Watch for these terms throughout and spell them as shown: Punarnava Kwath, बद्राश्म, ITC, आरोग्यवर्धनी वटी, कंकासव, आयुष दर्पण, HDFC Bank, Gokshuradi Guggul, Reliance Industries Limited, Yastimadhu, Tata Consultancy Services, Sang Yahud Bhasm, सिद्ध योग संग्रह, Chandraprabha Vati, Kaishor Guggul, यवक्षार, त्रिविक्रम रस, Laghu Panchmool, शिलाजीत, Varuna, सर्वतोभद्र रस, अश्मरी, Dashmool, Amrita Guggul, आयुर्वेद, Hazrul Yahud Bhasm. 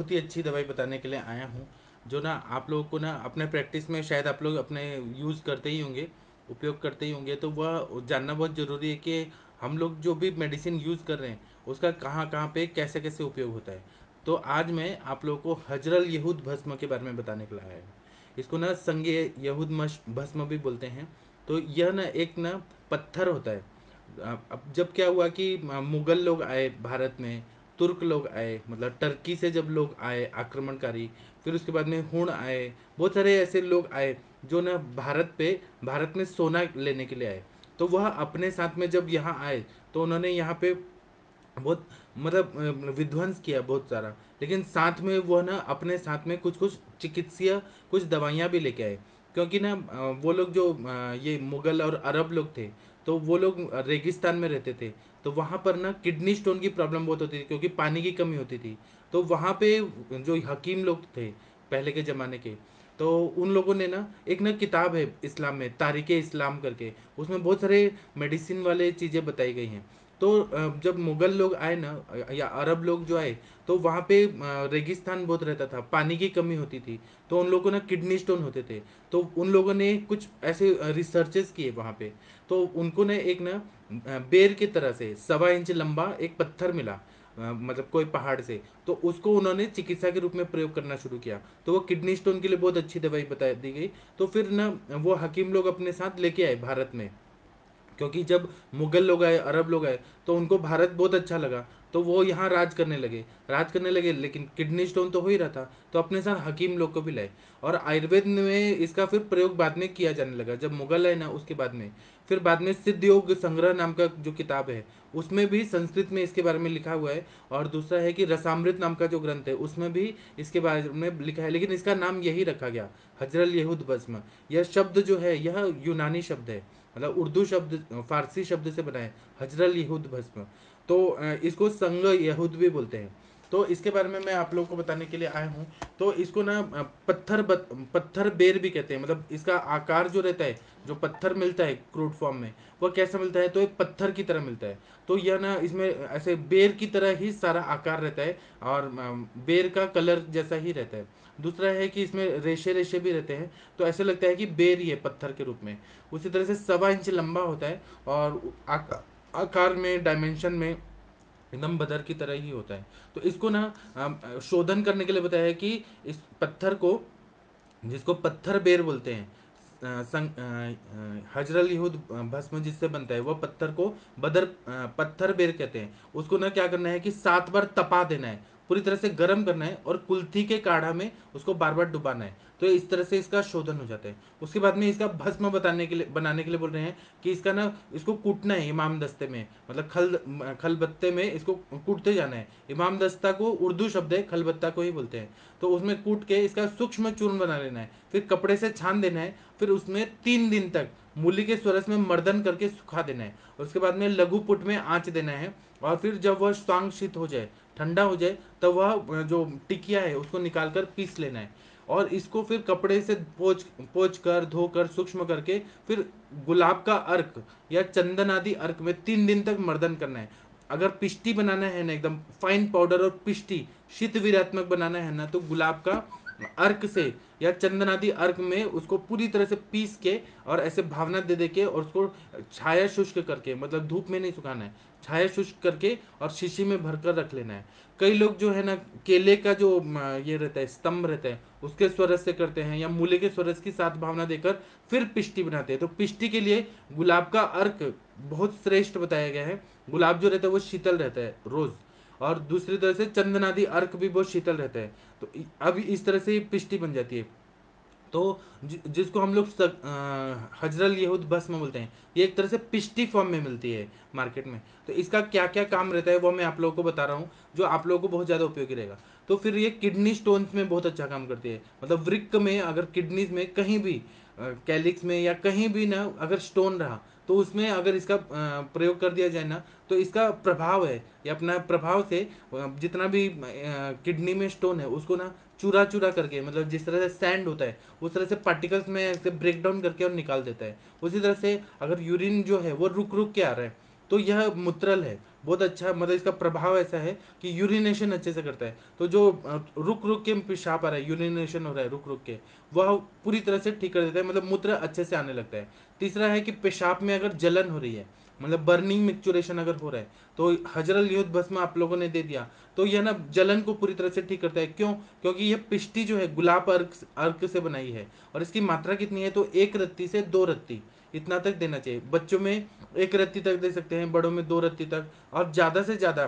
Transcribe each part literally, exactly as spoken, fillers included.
बहुत ही अच्छी दवाई बताने के लिए आया हूँ, जो ना आप लोगों को ना अपने प्रैक्टिस में शायद आप लोग अपने यूज़ करते ही होंगे, उपयोग करते ही होंगे। तो वह जानना बहुत ज़रूरी है कि हम लोग जो भी मेडिसिन यूज़ कर रहे हैं उसका कहाँ कहाँ पे कैसे कैसे उपयोग होता है। तो आज मैं आप लोगों को हजरुल यहूद भस्म के बारे में बताने के लिए आया हूँ। इसको ना संग यहूद भस्म भी बोलते हैं। तो यह ना एक ना पत्थर होता है। अब जब क्या हुआ कि मुग़ल लोग आए भारत में, तुर्क लोग आए, मतलब टर्की से जब लोग आए आक्रमणकारी, फिर उसके बाद में हुण आए, बहुत सारे ऐसे लोग आए जो ना भारत पे भारत में सोना लेने के लिए आए। तो वह अपने साथ में जब यहाँ आए तो उन्होंने यहाँ पे बहुत मतलब विध्वंस किया बहुत सारा, लेकिन साथ में वह ना अपने साथ में कुछ कुछ चिकित्सीय कुछ दवाइयाँ भी लेके आए, क्योंकि ना वो लोग जो ये मुग़ल और अरब लोग थे तो वो लोग रेगिस्तान में रहते थे, तो वहाँ पर ना किडनी स्टोन की प्रॉब्लम बहुत होती थी क्योंकि पानी की कमी होती थी। तो वहाँ पे जो हकीम लोग थे पहले के ज़माने के, तो उन लोगों ने ना एक ना किताब है इस्लाम में तारीख़ इस्लाम करके, उसमें बहुत सारे मेडिसिन वाले चीज़ें बताई गई हैं। तो जब मुग़ल लोग आए ना या अरब लोग जो आए तो वहाँ पे रेगिस्तान बहुत रहता था, पानी की कमी होती थी, तो उन लोगों ना किडनी स्टोन होते थे। तो उन लोगों ने कुछ ऐसे रिसर्चेस किए वहाँ पे, तो उनको ना एक ना बेर की तरह से सवा इंच लंबा एक पत्थर मिला, मतलब कोई पहाड़ से, तो उसको उन्होंने चिकित्सा के रूप में प्रयोग करना शुरू किया। तो वो किडनी स्टोन के लिए बहुत अच्छी दवाई बता दी गई। तो फिर ना वो हकीम लोग अपने साथ लेके आए भारत में, क्योंकि जब मुग़ल लोग आए अरब लोग आए तो उनको भारत बहुत अच्छा लगा, तो वो यहाँ राज करने लगे राज करने लगे लेकिन किडनी स्टोन तो हो ही रहा था, तो अपने साथ हकीम लोग को भी लाए। और आयुर्वेद में इसका फिर प्रयोग बाद में किया जाने लगा जब मुग़ल आए ना, उसके बाद में फिर बाद में सिद्ध योग संग्रह नाम का जो किताब है उसमें भी संस्कृत में इसके बारे में लिखा हुआ है, और दूसरा है कि रसामृत नाम का जो ग्रंथ है उसमें भी इसके बारे में लिखा है, लेकिन इसका नाम यही रखा गया हजरुल यहूद भस्म। यह शब्द जो है यह यूनानी शब्द है, मतलब उर्दू शब्द फारसी शब्द से बनाए हजरुल यहूद भस्म। तो इसको संग यहूद भी बोलते हैं। तो इसके बारे में मैं आप लोगों को बताने के लिए आया हूँ। तो इसको ना पत्थर पत्थर बेर भी कहते हैं, मतलब इसका आकार जो रहता है, जो पत्थर मिलता है क्रूड फॉर्म में वह कैसा मिलता है, तो एक पत्थर की तरह मिलता है। तो यह ना इसमें ऐसे बेर की तरह ही सारा आकार रहता है और बेर का कलर जैसा ही रहता है। दूसरा है कि इसमें रेशे रेशे भी रहते हैं, तो ऐसे लगता है कि बेर ही है पत्थर के रूप में। उसी तरह से सवा इंच लंबा होता है और आकार आकार में डायमेंशन में एकदम बदर की तरह ही होता है। तो इसको ना शोधन करने के लिए बताया है कि इस पत्थर को, जिसको पत्थर बेर बोलते हैं, हजरुल यहूद भस्म जिससे बनता है वह पत्थर को बदर पत्थर बेर कहते हैं। उसको ना क्या करना है कि सात बार तपा देना है, पूरी तरह से गर्म करना है और कुल्थी के काढ़ा में उसको बार बार डुबाना है। तो इस तरह से इसका शोधन हो जाता है। उसके बाद में इसका भस्म बताने के लिए बनाने के लिए बोल रहे हैं कि इसका ना इसको कूटना है इमाम दस्ते में, मतलब खल खलबत्ते में इसको कूटते जाना है। इमाम दस्ता को उर्दू शब्द है, खलबत्ता को ही बोलते हैं। तो उसमें कूट के इसका सूक्ष्म चूर्ण बना लेना है, फिर कपड़े से छान देना है, फिर उसमें तीन दिन तक मूली के स्वरस में मर्दन करके सुखा देना है। उसके बाद में लघुपुट में आँच देना है, और फिर जब वह स्वांग शीत हो जाए, ठंडा हो जाए, तब वह जो टिकिया है उसको निकाल कर पीस लेना है, और इसको फिर कपड़े से पोंछ पोंछ कर धोकर सूक्ष्म करके फिर गुलाब का अर्क या चंदन आदि अर्क में तीन दिन तक मर्दन करना है। अगर पिष्टी बनाना है ना, एकदम फाइन पाउडर और पिष्टी शीत वीरात्मक बनाना है ना, तो गुलाब का अर्क से या चंदन आदि अर्क में उसको पूरी तरह से पीस के और ऐसे भावना दे दे के और उसको छाया शुष्क करके, मतलब धूप में नहीं सुखाना है, छाया शुष्क करके और शीशी में भरकर रख लेना है। कई लोग जो है ना केले का जो ये रहता है स्तंभ रहता है उसके स्वरस से करते हैं, या मूले के स्वरस की साथ भावना देकर फिर पिष्टी बनाते हैं। तो पिष्टी के लिए गुलाब का अर्क बहुत श्रेष्ठ बताया गया है। गुलाब जो रहता है वो शीतल रहता है रोज़, और दूसरी तरह से चंदनादि अर्क भी बहुत शीतल रहता है। तो अब इस तरह से पिष्टी बन जाती है। तो जिसको हम लोग हजरुल यहूद भस्म बोलते हैं, ये एक तरह से पिष्टी फॉर्म में मिलती है मार्केट में। तो इसका क्या क्या काम रहता है वो मैं आप लोगों को बता रहा हूँ, जो आप लोगों को बहुत ज़्यादा उपयोगी रहेगा। तो फिर ये किडनी स्टोन्स में बहुत अच्छा काम करती है, मतलब वृक्क में, अगर किडनीज में कहीं भी कैलिक्स में या कहीं भी ना अगर स्टोन रहा तो उसमें अगर इसका प्रयोग कर दिया जाए ना, तो इसका प्रभाव है या अपना प्रभाव से जितना भी किडनी में स्टोन है उसको ना चूरा चूरा करके, मतलब जिस तरह से सैंड होता है उस तरह से पार्टिकल्स में ऐसे ब्रेक डाउन करके और निकाल देता है। उसी तरह से अगर यूरिन जो है वो रुक रुक के आ रहा है तो यह मूत्रल है, बहुत अच्छा, मतलब इसका प्रभाव ऐसा है कि यूरिनेशन अच्छे से करता है। तो जो रुक रुक के पेशाब आ रहा है, यूरिनेशन हो रहा है रुक रुक के, वह पूरी तरह से ठीक कर देता है, मतलब मूत्र अच्छे से आने लगता है। तीसरा है कि पेशाब में अगर जलन हो रही है, मतलब बर्निंग मिक्चुरेशन अगर हो रहा है, तो हजरल युद्ध भस्म आप लोगों ने दे दिया, तो यह ना जलन को पूरी तरह से ठीक करता है। क्यों? क्योंकि यह पिष्टी जो है गुलाब अर्क अर्क से बनाई है, और इसकी मात्रा कितनी है, तो एक रत्ती से दो रत्ती इतना तक देना चाहिए। बच्चों में एक रत्ती तक दे सकते हैं, बड़ों में दो रत्ती तक, और ज़्यादा से ज़्यादा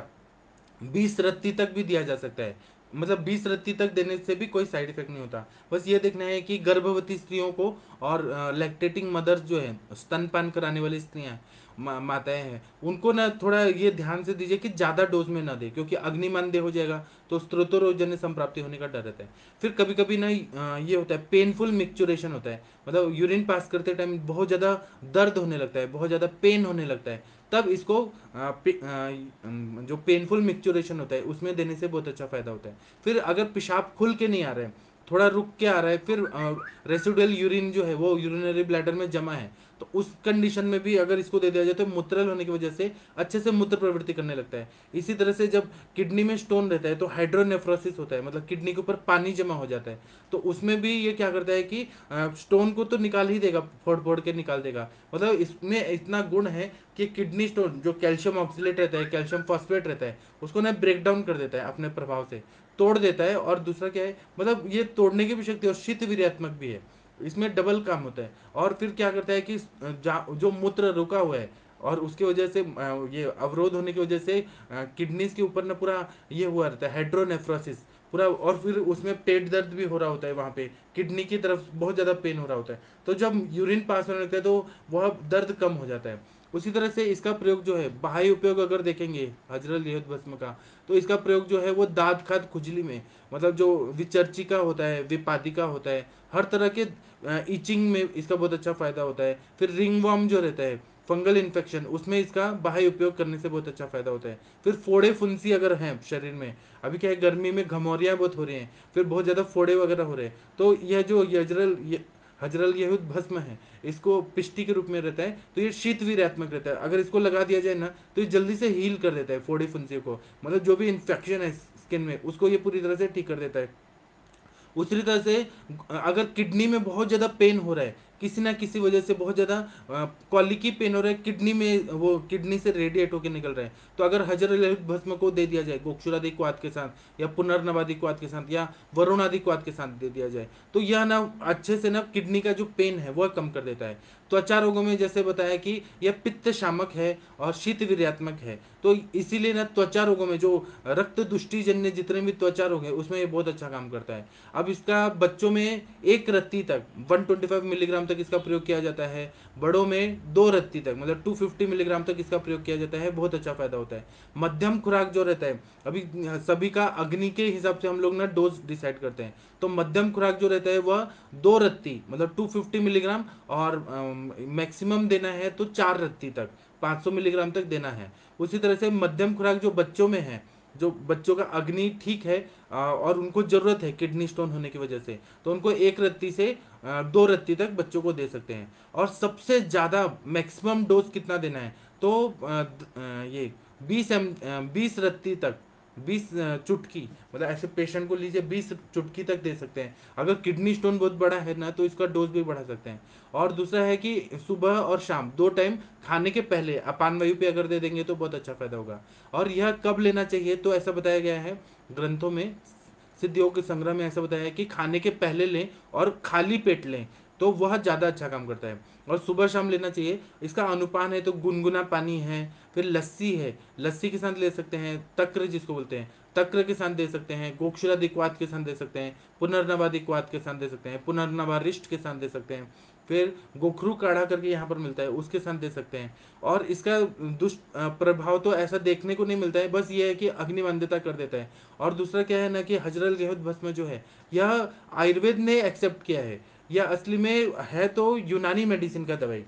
बीस रत्ती तक भी दिया जा सकता है, मतलब बीस रत्ती तक देने से भी कोई साइड इफेक्ट नहीं होता। बस ये देखना है कि गर्भवती स्त्रियों को और लैक्टेटिंग मदर्स जो है, स्तनपान कराने वाली स्त्रियाँ मा, माताएं हैं, उनको ना थोड़ा ये ध्यान से दीजिए कि ज़्यादा डोज में ना दे, क्योंकि अग्निमान देह हो जाएगा तो स्त्रोतरोजन संप्राप्ति होने का डर रहता है। फिर कभी कभी ना ये होता है पेनफुल मिक्चुरेशन होता है, मतलब यूरिन पास करते टाइम बहुत ज़्यादा दर्द होने लगता है, बहुत ज़्यादा पेन होने लगता है, तब इसको आ, पे, आ, जो पेनफुल मिक्चुरेशन होता है उसमें देने से बहुत अच्छा फ़ायदा होता है। फिर अगर पेशाब खुल के नहीं आ रहे हैं, थोड़ा रुक के आ रहा है, फिर रेसिडुअल यूरिन जो है वो यूरिनरी ब्लैडर में जमा है, तो उस कंडीशन में भी अगर इसको दे दिया जाए तो मूत्रल होने की वजह से अच्छे से मूत्र प्रवृत्ति करने लगता है। इसी तरह से जब किडनी में स्टोन रहता है तो हाइड्रोनेफ्रोसिस होता है, मतलब किडनी के ऊपर पानी जमा हो जाता है, तो उसमें भी ये क्या करता है कि स्टोन को तो निकाल ही देगा, फोड़ फोड़ के निकाल देगा, मतलब इसमें इतना गुण है कि किडनी स्टोन जो कैल्शियम ऑक्सीलेट रहता है, कैल्शियम फॉस्फेट रहता है, उसको ना ब्रेक डाउन कर देता है अपने प्रभाव से, तोड़ देता है। और दूसरा क्या है, मतलब ये तोड़ने की भी शक्ति और शीत वीर्यात्मक भी है, इसमें डबल काम होता है। और फिर क्या करता है कि जो मूत्र रुका हुआ है और उसकी वजह से ये अवरोध होने की वजह से किडनीज के ऊपर ना पूरा ये हुआ रहता है हाइड्रोनेफ्रोसिस पूरा, और फिर उसमें पेट दर्द भी हो रहा होता है, वहाँ पे किडनी की तरफ बहुत ज़्यादा पेन हो रहा होता है, तो जब यूरिन पास होने लगता है तो वह दर्द कम हो जाता है। उसी तरह से इसका प्रयोग जो है, बाह्य उपयोग अगर देखेंगे हजरल यहूद भस्म का, तो इसका प्रयोग जो है वो दाद खाद खुजली में, मतलब जो विचर्चिका होता है, विपादिका होता है, हर तरह के इचिंग में इसका बहुत अच्छा फ़ायदा होता है। फिर रिंगवॉर्म जो रहता है, फंगल इन्फेक्शन, उसमें इसका बाह्य उपयोग करने से बहुत अच्छा फ़ायदा होता है। फिर फोड़े फुंसी अगर हैं शरीर में, अभी क्या है गर्मी में घमौरियाँ बहुत हो रही हैं, फिर बहुत ज़्यादा फोड़े वगैरह हो रहे हैं, तो यह जो यजरल हजरल यहूद भस्म है इसको पिष्टी के रूप में रहता है, तो ये शीत वीर्यात्मक रहता है। अगर इसको लगा दिया जाए ना तो ये जल्दी से हील कर देता है फोड़े फुंसी को, मतलब जो भी इन्फेक्शन है स्किन में उसको ये पूरी तरह से ठीक कर देता है। उसी तरह से अगर किडनी में बहुत ज़्यादा पेन हो रहा है, किसी ना किसी वजह से बहुत ज़्यादा कॉलिकी पेन हो रहा है, किडनी में वो किडनी से रेडिएट होकर निकल रहा है, तो अगर हजरल यहूद भस्म को दे दिया जाए गोक्षुरादि क्वाथ के साथ या पुनर्नवादि क्वाथ के साथ या वरुणादि क्वाथ के साथ दे दिया जाए, तो यह ना अच्छे से ना किडनी का जो पेन है वह कम कर देता है। त्वचा रोगों में जैसे बताया कि यह पित्त शामक है और शीत वीर्यात्मक है, तो इसीलिए ना त्वचा रोगों में जो रक्त दुष्टिजन्य जितने भी त्वचा रोग है उसमें ये बहुत अच्छा काम करता है। अब इसका बच्चों में एक रत्ती तक एक सौ पच्चीस मिलीग्राम तक इसका प्रयोग किया जाता है, बड़ों में दो रत्ती तक मतलब दो सौ पचास मिलीग्राम तक इसका प्रयोग किया जाता है, बहुत अच्छा फायदा होता है। मध्यम खुराक जो रहता है, अभी सभी का अग्नि के हिसाब से हम लोग ना डोज डिसाइड करते हैं, तो मध्यम खुराक जो रहता है वह दो रत्ती मतलब दो सौ पचास मिलीग्राम और मैक्सिमम देना है तो चार रत्ती तक पाँच सौ मिलीग्राम तक देना है। उसी तरह से मध्यम खुराक जो बच्चों में है, जो बच्चों का अग्नि ठीक है और उनको ज़रूरत है किडनी स्टोन होने की वजह से, तो उनको एक रत्ती से दो रत्ती तक बच्चों को दे सकते हैं। और सबसे ज़्यादा मैक्सिमम डोज कितना देना है, तो ये बीस एम बीस रत्ती तक बीस चुटकी, मतलब ऐसे पेशेंट को लीजिए बीस चुटकी तक दे सकते हैं। अगर किडनी स्टोन बहुत बड़ा है ना तो इसका डोज भी बढ़ा सकते हैं। और दूसरा है कि सुबह और शाम दो टाइम खाने के पहले अपान वायु पे अगर दे देंगे तो बहुत अच्छा फ़ायदा होगा। और यह कब लेना चाहिए, तो ऐसा बताया गया है ग्रंथों में, सिद्ध योग संग्रह में ऐसा बताया है कि खाने के पहले लें और खाली पेट लें तो वह ज़्यादा अच्छा काम करता है, और सुबह शाम लेना चाहिए। इसका अनुपान है तो गुनगुना पानी है, फिर लस्सी है, लस्सी के साथ ले सकते हैं, तक्र जिसको बोलते हैं तक्र के साथ दे सकते हैं, गोक्षुरादि क्वाथ के साथ दे सकते हैं, पुनर्नवादि क्वाथ के साथ दे सकते हैं, पुनर्नवारिष्ट के साथ दे सकते हैं, फिर गोखरू काढ़ा करके यहाँ पर मिलता है उसके साथ दे सकते हैं। और इसका दुष्प्रभाव तो ऐसा देखने को नहीं मिलता है, बस ये है कि अग्निमान्यता कर देता है। और दूसरा क्या है ना कि हजरल यहूद भस्म जो है यह आयुर्वेद ने एक्सेप्ट किया है, या असली में है तो यूनानी मेडिसिन का दवाई।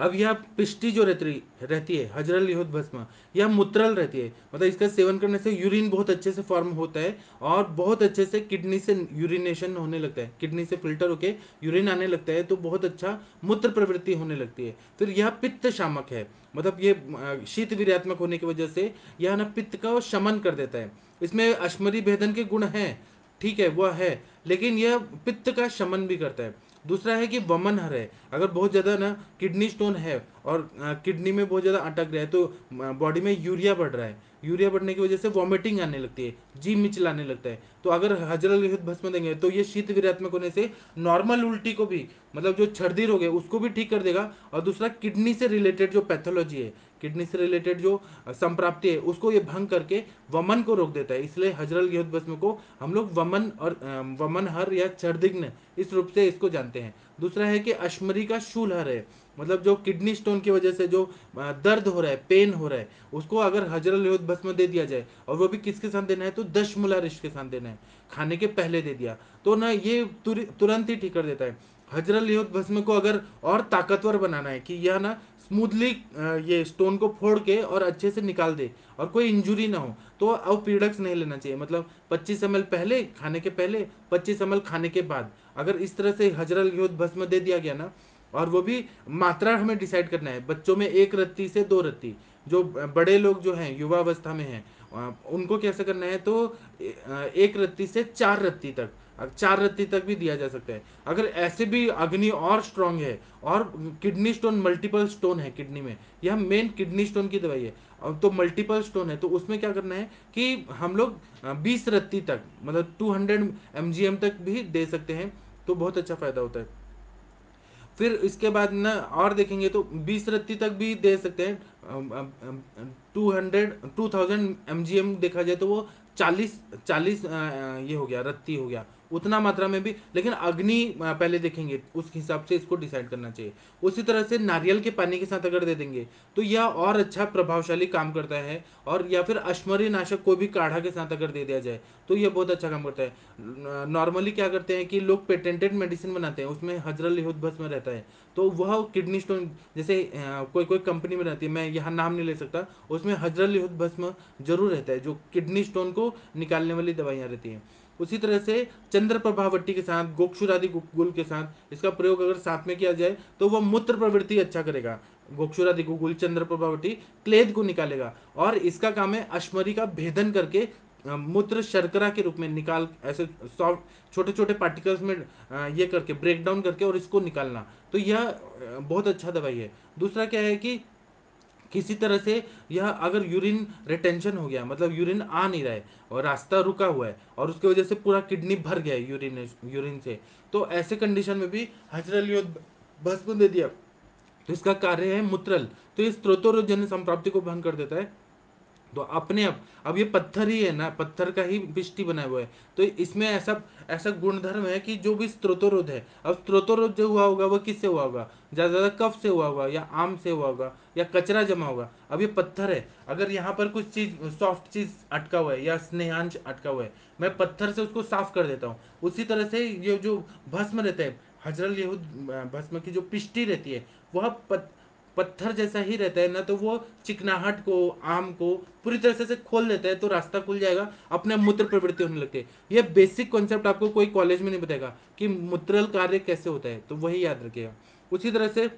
अब यह पिष्टी जो रहती रहती है हजरुल यहूद भस्म, यह मूत्रल रहती है, मतलब इसका सेवन करने से यूरिन बहुत अच्छे से फॉर्म होता है और बहुत अच्छे से किडनी से यूरिनेशन होने लगता है, किडनी से फिल्टर होके यूरिन आने लगता है, तो बहुत अच्छा मूत्र प्रवृत्ति होने लगती है। फिर यह पित्त शामक है, मतलब ये शीत वीर्यात्मक होने की वजह से यह ना पित्त का शमन कर देता है। इसमें अश्मरी भेदन के गुण हैं, ठीक है वह है, लेकिन यह पित्त का शमन भी करता है। दूसरा है कि वमनहर है, अगर बहुत ज़्यादा ना किडनी स्टोन है और किडनी में बहुत ज़्यादा अटक रहा है तो बॉडी में यूरिया बढ़ रहा है, यूरिया बढ़ने की वजह से वॉमिटिंग आने लगती है, जी मिचलाने लगता है, तो अगर हजरुल यहूद भस्म देंगे तो ये शीत वीर्यात्मक होने से नॉर्मल उल्टी को भी, मतलब जो छर्दी रोग है उसको भी ठीक कर देगा। और दूसरा किडनी से रिलेटेड जो पैथोलॉजी है, किडनी से रिलेटेड जो संप्राप्ति है उसको ये भंग करके वमन को रोक देता है, इसलिए हजरुल यहूद भस्म को हम लोग वमन और वमनहर या छर्दिग्न इस रूप से इसको जानते हैं। दूसरा है कि अश्मरी का शूलहर है, मतलब जो किडनी स्टोन की वजह से जो दर्द हो रहा है, पेन हो रहा है, उसको अगर हजरुल यहूद भस्म दे दिया जाए और वो भी किसके साथ देना है तो दशमूलारिष्ट के साथ देना है, खाने के पहले दे दिया तो ना ये तुर, तुरंत ही ठीक कर देता है। हजरुल यहूद भस्म को अगर और ताकतवर बनाना है कि यह ना स्मूथली ये स्टोन को फोड़ के और अच्छे से निकाल दे और कोई इंजुरी ना हो, तो अब पीडक्स नहीं लेना चाहिए, मतलब पच्चीस एम एल पहले खाने के पहले, पच्चीस एम एल खाने के बाद, अगर इस तरह से हजरुल यहूद भस्म दे दिया गया ना, और वो भी मात्रा हमें डिसाइड करना है, बच्चों में एक रत्ती से दो रत्ती, जो बड़े लोग जो हैं युवावस्था में हैं उनको कैसे करना है तो एक रत्ती से चार रत्ती तक, चार रत्ती तक भी दिया जा सकता है। अगर ऐसे भी अग्नि और स्ट्रांग है और किडनी स्टोन मल्टीपल स्टोन है किडनी में, यह मेन किडनी स्टोन की दवाई है, तो मल्टीपल स्टोन है तो उसमें क्या करना है कि हम लोग बीस रत्ती तक, मतलब two hundred M G M तक भी दे सकते हैं, तो बहुत अच्छा फायदा होता है। फिर इसके बाद ना और देखेंगे तो बीस रत्ती तक भी दे सकते हैं, two hundred two thousand M G M देखा जाए तो वो चालीस चालीस ये हो गया रत्ती हो गया, उतना मात्रा में भी, लेकिन अग्नि पहले देखेंगे उस हिसाब से इसको डिसाइड करना चाहिए। उसी तरह से नारियल के पानी के साथ अगर दे देंगे तो यह और अच्छा प्रभावशाली काम करता है। और या फिर अश्मरी नाशक कोई भी काढ़ा के साथ अगर दे दिया जाए तो यह बहुत अच्छा काम करता है। नॉर्मली क्या करते हैं कि लोग पेटेंटेड मेडिसिन बनाते हैं, उसमें हजरुल यहूद भस्म रहता है, तो वह किडनी स्टोन जैसे कोई कोई कंपनी में रहती है, मैं यहाँ नाम नहीं ले सकता, उसमें हजरुल यहूद भस्म जरूर रहता है जो किडनी स्टोन को निकालने वाली दवाइयाँ रहती हैं। उसी तरह से चंद्रप्रभा वटी के साथ, गोक्षुरादि गुग्गुल के साथ इसका प्रयोग अगर साथ में किया जाए तो वह मूत्र प्रवृत्ति अच्छा करेगा। गोक्षुरादि गुग्गुल चंद्रप्रभा वटी क्लेद को निकालेगा और इसका काम है अश्मरी का भेदन करके मूत्र शर्करा के रूप में निकाल, ऐसे सॉफ्ट छोटे छोटे पार्टिकल्स में ये करके ब्रेक डाउन करके और इसको निकालना, तो यह बहुत अच्छा दवाई है। दूसरा क्या है कि किसी तरह से यह अगर यूरिन रिटेंशन हो गया, मतलब यूरिन आ नहीं रहा है और रास्ता रुका हुआ है और उसकी वजह से पूरा किडनी भर गया है यूरिन यूरिन से, तो ऐसे कंडीशन में भी हजरुल यहूद भस्म दे दिया तो इसका कार्य है मूत्रल, तो इस स्त्रोतोरोजन संप्राप्ति को भंग कर देता है। तो अपने आप अब, अब ये पत्थर ही है ना, पत्थर का ही पिष्टी बना हुआ है, तो इसमें ऐसा ऐसा गुणधर्म है कि जो भी स्त्रोतोरोध है, अब स्त्रोतोरोध जो हुआ होगा वह किससे हुआ होगा, ज़्यादा ज़्यादा कफ से हुआ होगा या आम से हुआ होगा या कचरा जमा होगा। अब ये पत्थर है, अगर यहाँ पर कुछ चीज़ सॉफ्ट चीज़ अटका हुआ है या स्नेहांश अटका हुआ है, मैं पत्थर से उसको साफ कर देता हूँ। उसी तरह से ये जो भस्म रहता है हजरुल यहूद भस्म की जो पिष्टी रहती है वह पत पत्थर जैसा ही रहता है ना, तो वो चिकनाहट को, आम को पूरी तरह से खोल देता है, तो रास्ता खुल जाएगा, अपने मूत्र प्रवृत्ति होने लगती है। यह बेसिक कॉन्सेप्ट आपको कोई कॉलेज में नहीं बताएगा कि मूत्रल कार्य कैसे होता है, तो वही याद रखिएगा। उसी तरह से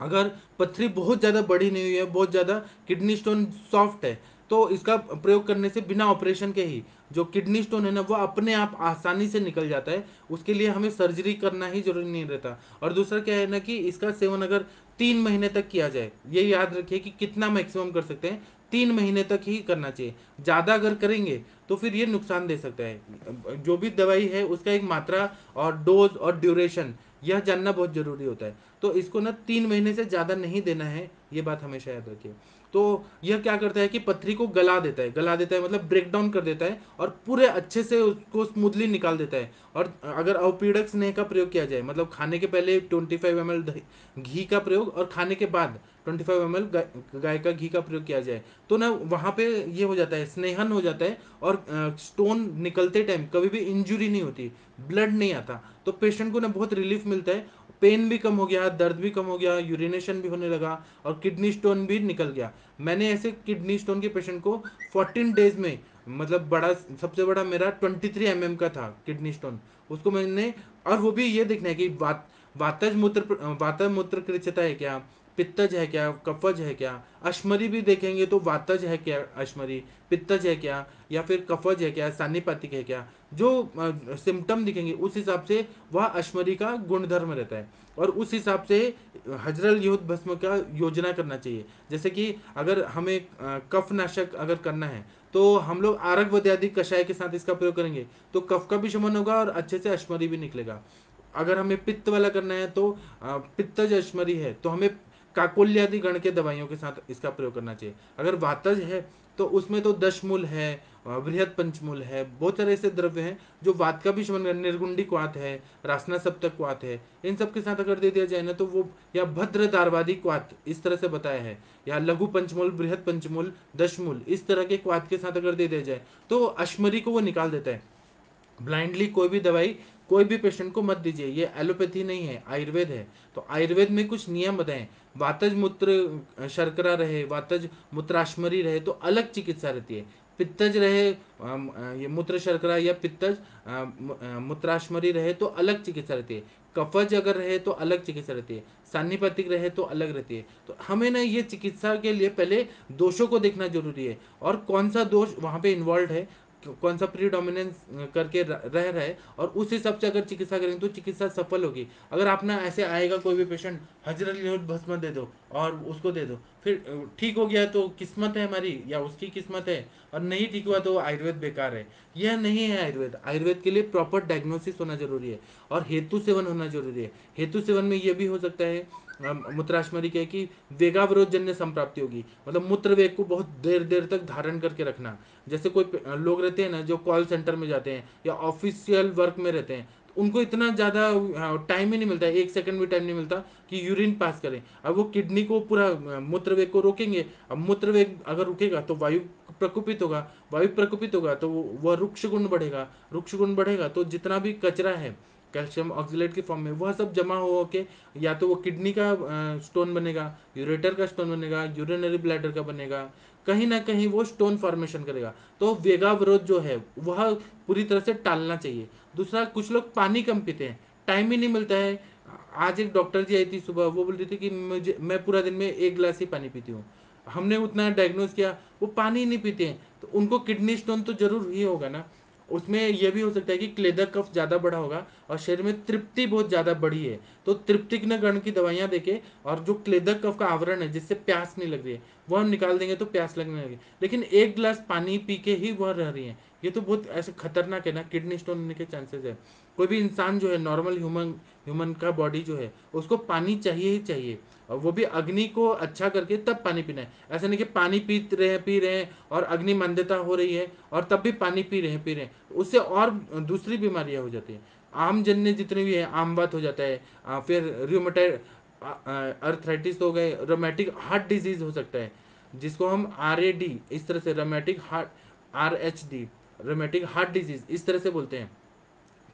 अगर पथरी बहुत ज़्यादा बड़ी नहीं हुई है, बहुत ज़्यादा किडनी स्टोन सॉफ्ट है, तो इसका प्रयोग करने से बिना ऑपरेशन के ही जो किडनी स्टोन है ना वो अपने आप आसानी से निकल जाता है, उसके लिए हमें सर्जरी करना ही जरूरी नहीं रहता। और दूसरा क्या है ना कि इसका सेवन अगर तीन महीने तक किया जाए, ये याद रखिए कि कितना मैक्सिमम कर सकते हैं, तीन महीने तक ही करना चाहिए, ज़्यादा अगर करेंगे तो फिर ये नुकसान दे सकता है। जो भी दवाई है उसका एक मात्रा और डोज और ड्यूरेशन यह जानना बहुत ज़रूरी होता है, तो इसको ना तीन महीने से ज़्यादा नहीं देना है, ये बात हमेशा याद रखिए। तो यह क्या करता है कि पथरी को गला देता है, गला देता है मतलब ब्रेक डाउन कर देता है और पूरे अच्छे से उसको स्मूथली निकाल देता है। और अगर अवपीडक स्नेह का प्रयोग किया जाए, मतलब खाने के पहले पच्चीस एम एल घी का प्रयोग और खाने के बाद पच्चीस एम एल गाय का घी का प्रयोग किया जाए, तो ना वहाँ पे ये हो जाता है, स्नेहन हो जाता है और स्टोन निकलते टाइम कभी भी इंजुरी नहीं होती, ब्लड नहीं आता, तो पेशेंट को ना बहुत रिलीफ मिलता है। पेन भी कम हो गया, दर्द भी कम हो गया, यूरिनेशन भी होने लगा और किडनी स्टोन भी निकल गया। मैंने ऐसे किडनी स्टोन के पेशेंट को फोर्टीन डेज में, मतलब बड़ा सबसे बड़ा मेरा ट्वेंटी थ्री एम एम का था किडनी स्टोन, उसको मैंने, और वो भी ये देखना है कि वात वातज मूत्र वातज मूत्र कृचता है क्या, पित्तज है क्या, कफज है क्या। अश्मरी भी देखेंगे तो वातज है क्या, अश्मरी पित्तज है क्या या फिर कफज है क्या, सानिपातिक है क्या, जो सिम्टम दिखेंगे उस हिसाब से वह अश्मरी का गुणधर्म रहता है और उस हिसाब से हजरल यहुद भस्म का योजना करना चाहिए। जैसे कि अगर हमें कफ नाशक अगर करना है तो हम लोग आरकवद्यादि कषाय के साथ इसका प्रयोग करेंगे तो कफ का भी शमन होगा और अच्छे से अश्मरी भी निकलेगा। अगर हमें पित्त वाला करना है तो पित्तज अश्मरी है तो हमें काकोल्यादि गण के दवाइयों के साथ इसका प्रयोग करना चाहिए। अगर वातज है तो उसमें तो दशमूल है, बृहत पंचमूल है, बहुत सारे ऐसे द्रव्य हैं जो वात का भी शमन कर, निर्गुंडी क्वाथ है, रासना सप्तक क्वाथ है, इन सब के साथ अगर दे दिया जाए ना तो वो, या भद्र तारवादी क्वाथ इस तरह से बताया है, या लघु पंचमूल, बृहत पंचमूल, दशमूल, इस तरह के क्वाथ के साथ अगर दे दिया जाए तो अश्मरी को वो निकाल देता है। ब्लाइंडली कोई भी दवाई कोई भी पेशेंट को मत दीजिए, ये एलोपैथी नहीं है, आयुर्वेद है। तो आयुर्वेद में कुछ नियम बताएं, वातज मूत्र शर्करा रहे, वातज मूत्राश्मरी रहे तो अलग चिकित्सा रहती है, पित्तज रहे ये मूत्र शर्करा या पित्तज मूत्राश्मरी रहे तो अलग चिकित्सा रहती है, कफज अगर रहे तो अलग चिकित्सा रहती है, सान्निपातिक रहे तो अलग रहती है। तो हमें ना ये चिकित्सा के लिए पहले दोषों को देखना जरूरी है और कौन सा दोष वहाँ पे इन्वॉल्व है, कौन सा प्रीडोमिनेंस करके रह रहा है और उस हिसाब से अगर चिकित्सा करेंगे तो चिकित्सा सफल होगी। अगर आप ना ऐसे आएगा कोई भी पेशेंट, हजरल यहुद भस्म दे दो और उसको दे दो, फिर ठीक हो गया तो किस्मत है हमारी या उसकी किस्मत है, और नहीं ठीक हुआ तो आयुर्वेद बेकार है, यह नहीं है आयुर्वेद। आयुर्वेद के लिए प्रॉपर डायग्नोसिस होना जरूरी है और हेतु सेवन होना जरूरी है। हेतु सेवन में यह भी हो सकता है मूत्राश्मरी के कि वेगावरोधजन्य संप्राप्ति होगी, मतलब मूत्र वेग को बहुत देर देर तक धारण करके रखना। जैसे कोई लोग रहते हैं ना जो कॉल सेंटर में जाते हैं या ऑफिशियल वर्क में रहते हैं, उनको इतना ज़्यादा टाइम ही नहीं मिलता है, एक सेकंड भी टाइम नहीं मिलता कि यूरिन पास करें। अब वो किडनी को पूरा मूत्र वेग को रोकेंगे, अब मूत्र वेग अगर रुकेगा तो वायु प्रकोपित होगा, वायु प्रकोपित होगा तो वह रुक्ष गुण बढ़ेगा, रुक्ष गुण बढ़ेगा तो जितना भी कचरा है कैल्शियम ऑक्सीलेट के फॉर्म में वह सब जमा हो के या तो वो किडनी का स्टोन बनेगा, यूरेटर का स्टोन बनेगा, यूरिनरी ब्लैडर का बनेगा, कहीं ना कहीं वो स्टोन फॉर्मेशन करेगा। तो वेगावरोध जो है वह पूरी तरह से टालना चाहिए। दूसरा, कुछ लोग पानी कम पीते हैं, टाइम ही नहीं मिलता है। आज एक डॉक्टर जी आई थी सुबह, वो बोल रही थी कि मुझे मैं पूरा दिन में एक गिलास ही पानी पीती हूँ। हमने उतना डायग्नोज किया, वो पानी नहीं पीते हैं तो उनको किडनी स्टोन तो जरूर ही होगा ना। उसमें यह भी हो सकता है कि क्लेदर कफ ज़्यादा बढ़ा होगा और शरीर में तृप्ति बहुत ज़्यादा बढ़ी है तो तृप्तिघ्न गण की दवाइयाँ देके और जो क्लेदर कफ का आवरण है जिससे प्यास नहीं लग रही है वह हम निकाल देंगे तो प्यास लगने लगी, लेकिन एक गिलास पानी पी के ही वह रह रही है। ये तो बहुत ऐसे खतरनाक है ना, किडनी स्टोन होने के चांसेस है। कोई भी इंसान जो है नॉर्मल ह्यूमन ह्यूमन का बॉडी जो है उसको पानी चाहिए ही चाहिए, और वो भी अग्नि को अच्छा करके तब पानी पीना है। ऐसा नहीं कि पानी पी रहे हैं पी रहे हैं और अग्नि मंदता हो रही है और तब भी पानी पी रहे हैं पी रहे हैं, उससे और दूसरी बीमारियां हो जाती हैं। आमजन्य जितने भी है, आमवात हो जाता है, फिर रूमेटाइड अर्थराइटिस हो गए, रोमैटिक हार्ट डिजीज हो सकता है जिसको हम आर ए डी इस तरह से, rheumatic heart R H D rheumatic heart disease इस तरह से बोलते हैं।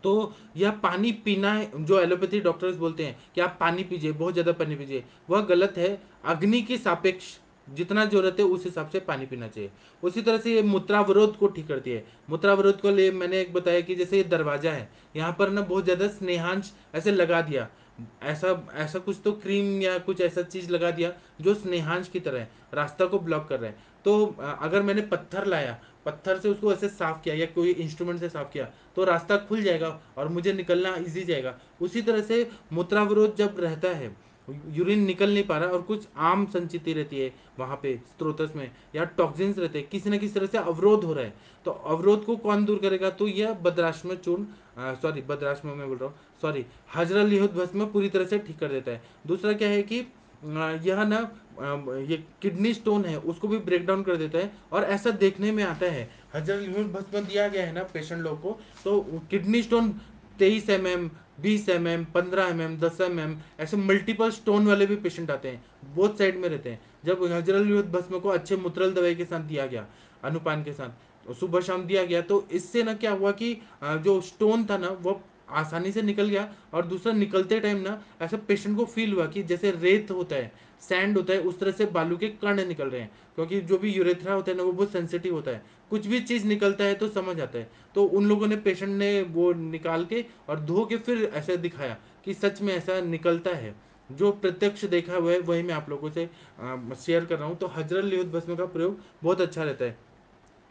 तो यह पानी पीना है, जो एलोपैथी डॉक्टर्स बोलते हैं कि आप पानी पीजिए, बहुत ज़्यादा पानी पीजिए, वह गलत है। अग्नि के सापेक्ष जितना जरूरत है उस हिसाब से पानी पीना चाहिए। उसी तरह से ये मूत्रावरोध को ठीक करती है। मूत्रावरोध को लिए मैंने एक बताया कि जैसे ये दरवाज़ा है, यहाँ पर ना बहुत ज़्यादा स्नेहांश ऐसे लगा दिया, ऐसा ऐसा कुछ तो क्रीम या कुछ ऐसा चीज़ लगा दिया जो स्नेहांश की तरह है, रास्ता को ब्लॉक कर रहे हैं। तो अगर मैंने पत्थर लाया, पत्थर से उसको ऐसे साफ किया या कोई इंस्ट्रूमेंट से साफ किया तो रास्ता खुल जाएगा और मुझे निकलना इजी जाएगा। उसी तरह से मूत्रावरोध जब रहता है, यूरिन निकल नहीं पा रहा और कुछ आम संचिति रहती है वहाँ पे स्त्रोतस में या टॉक्सिन्स रहते हैं, किसी न किसी तरह से अवरोध हो रहा है, तो अवरोध को कौन दूर करेगा? तो यह बद्राश्म चूर्ण सॉरी बद्राश्म में बोल रहा हूँ सॉरी हजरल यहुद भस्म पूरी तरह से ठीक कर देता है। दूसरा क्या है कि यह ना ये किडनी स्टोन है उसको भी ब्रेक डाउन कर देता है और ऐसा देखने में आता है। हजरल यहुद भस्म दिया गया है ना पेशेंट लोग को तो किडनी स्टोन तेईस एम एम बीस एम एम पंद्रह एम एम दस एम एम ऐसे मल्टीपल स्टोन वाले भी पेशेंट आते हैं, बोथ साइड में रहते हैं। जब हजरल यहुद भस्म को अच्छे मूत्रल दवाई के साथ दिया गया, अनुपान के साथ सुबह शाम दिया गया, तो इससे ना क्या हुआ कि जो स्टोन था ना वह आसानी से निकल गया। और दूसरा, निकलते टाइम ना ऐसा पेशेंट को फील हुआ कि जैसे रेत होता है, सैंड होता है, उस तरह से बालू के कण निकल रहे हैं, क्योंकि जो भी यूरेथ्रा होता है ना वो बहुत सेंसिटिव होता है, कुछ भी चीज़ निकलता है तो समझ आता है। तो उन लोगों ने, पेशेंट ने वो निकाल के और धो के फिर ऐसा दिखाया कि सच में ऐसा निकलता है, जो प्रत्यक्ष देखा हुआ है वही मैं आप लोगों से शेयर कर रहा हूँ। तो हजरल युद्ध भस्म का प्रयोग बहुत अच्छा रहता है।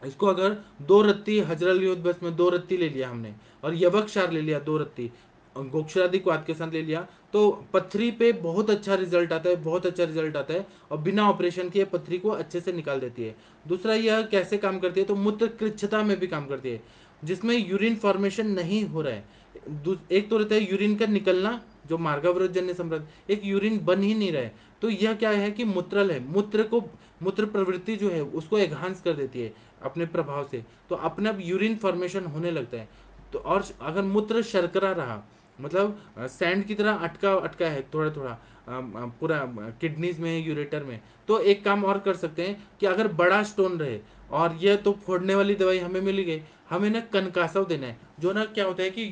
इसको अगर दो रत्ती हजरल युद्ध भस्म में दो रत्ती ले लिया हमने और यवक्षार ले लिया दो रत्ती गोक्षुरादि क्वाथ के साथ ले लिया, तो पथरी पे बहुत अच्छा रिजल्ट आता है, बहुत अच्छा रिजल्ट आता है और बिना ऑपरेशन के पथरी को अच्छे से निकाल देती है। दूसरा, यह कैसे काम करती है तो मूत्र कृच्छता में भी काम करती है, जिसमें यूरिन फॉर्मेशन नहीं हो रहा है। एक तो रहता है यूरिन का निकलना, जो मार्गावरोधजन्य संप्रदाय एक यूरिन बन ही नहीं रहा है, तो यह क्या है कि मूत्रल है, मूत्र को, मूत्र प्रवृत्ति जो है उसको एनहांस कर देती है अपने प्रभाव से, तो अपने आप यूरिन फॉर्मेशन होने लगता है। तो और अगर मूत्र शर्करा रहा, मतलब सैंड की तरह अटका अटका है थोड़ा थोड़ा पूरा किडनीज में, यूरेटर में, तो एक काम और कर सकते हैं कि अगर बड़ा स्टोन रहे, और यह तो फोड़ने वाली दवाई हमें मिल गई, हमें ना कंकासव देना है, जो ना क्या होता है कि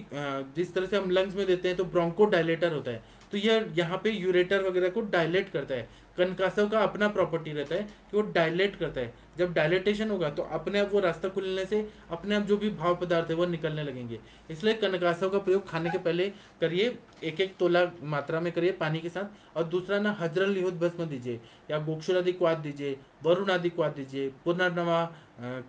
जिस तरह से हम लंग्स में देते हैं तो ब्रोंको डायलेटर होता है, तो यह यहाँ पे यूरेटर वगैरह को डायलेट करता है। कंकासव का अपना प्रॉपर्टी रहता है कि वो डायलेट करता है, जब डायलेटेशन होगा तो अपने आप वो रास्ता खुलने से अपने आप जो भी भाव पदार्थ है वो निकलने लगेंगे। इसलिए कंकासव का प्रयोग खाने के पहले करिए, एक एक तोला मात्रा में करिए पानी के साथ। और दूसरा ना, हजरल यहूद भस्म दीजिए या गोक्षुरादि क्वाथ दीजिए, वरुणादि क्वाथ दीजिए, पुनर्नवा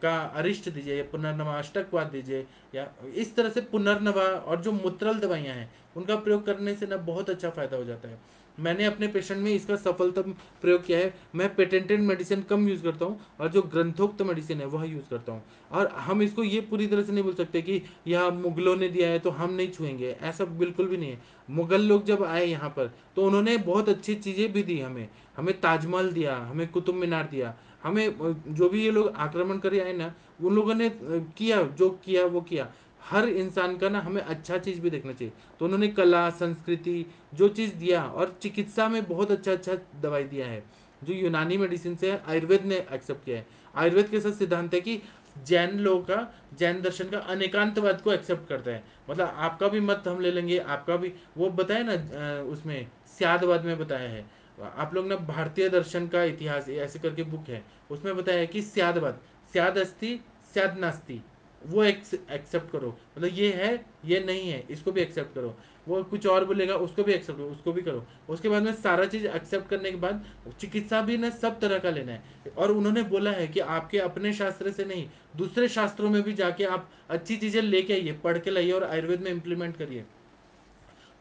का अरिष्ट दीजिए या पुनर्नवा अष्टक क्वाथ दीजिए, या इस तरह से पुनर्नवा और जो मूत्रल दवाइयाँ हैं उनका प्रयोग करने से ना बहुत अच्छा फ़ायदा हो जाता है। मैंने अपने पेशेंट में इसका सफलतम प्रयोग किया है। मैं पेटेंटेड मेडिसिन कम यूज़ करता हूँ और जो ग्रंथोक्त मेडिसिन है वह यूज़ करता हूँ। और हम इसको ये पूरी तरह से नहीं बोल सकते कि यह मुगलों ने दिया है तो हम नहीं छुएंगे, ऐसा बिल्कुल भी नहीं है। मुगल लोग जब आए यहाँ पर तो उन्होंने बहुत अच्छी चीज़ें भी दी हमें, हमें ताजमहल दिया, हमें कुतुब मीनार दिया, हमें जो भी ये लोग आक्रमण करे आए ना उन लोगों ने किया, जो किया वो किया। हर इंसान का ना हमें अच्छा चीज़ भी देखना चाहिए, तो उन्होंने कला, संस्कृति जो चीज़ दिया, और चिकित्सा में बहुत अच्छा अच्छा दवाई दिया है, जो यूनानी मेडिसिन से आयुर्वेद ने एक्सेप्ट किया है। आयुर्वेद के साथ सिद्धांत है कि जैन लोगों का, जैन दर्शन का अनेकांतवाद को एक्सेप्ट करता है, मतलब आपका भी मत हम ले लेंगे, आपका भी वो बताया ना, उसमें स्यादवाद में बताया है। आप लोग ना भारतीय दर्शन का इतिहास ऐसे करके बुक है, उसमें बताया है कि स्यादवाद, स्याद अस्ति स्याद नास्ति, वो एक्सेप्ट करो, मतलब ये है ये नहीं है, इसको भी एक्सेप्ट करो। वो कुछ और बोलेगा उसको भी एक्सेप्ट करो, उसको भी करो। उसके बाद में सारा चीज़ एक्सेप्ट करने के बाद चिकित्सा भी ना सब तरह का लेना है। और उन्होंने बोला है कि आपके अपने शास्त्र से नहीं, दूसरे शास्त्रों में भी जाके आप अच्छी चीज़ें लेके आइए, पढ़ के लाइए और आयुर्वेद में इम्प्लीमेंट करिए।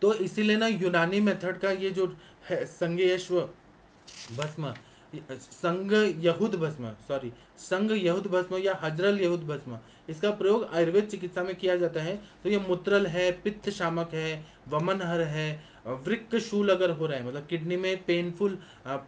तो इसीलिए ना यूनानी मेथड का ये जो है संग यहूद भस्म, संग यहूद भस्म सॉरी संग यहूद भस्म या हजरल यहूद भस्म, इसका प्रयोग आयुर्वेद चिकित्सा में किया जाता है। तो ये मूत्रल है, पित्त शामक है, वमनहर है, वृक्क शूल अगर हो रहा है, मतलब किडनी में पेनफुल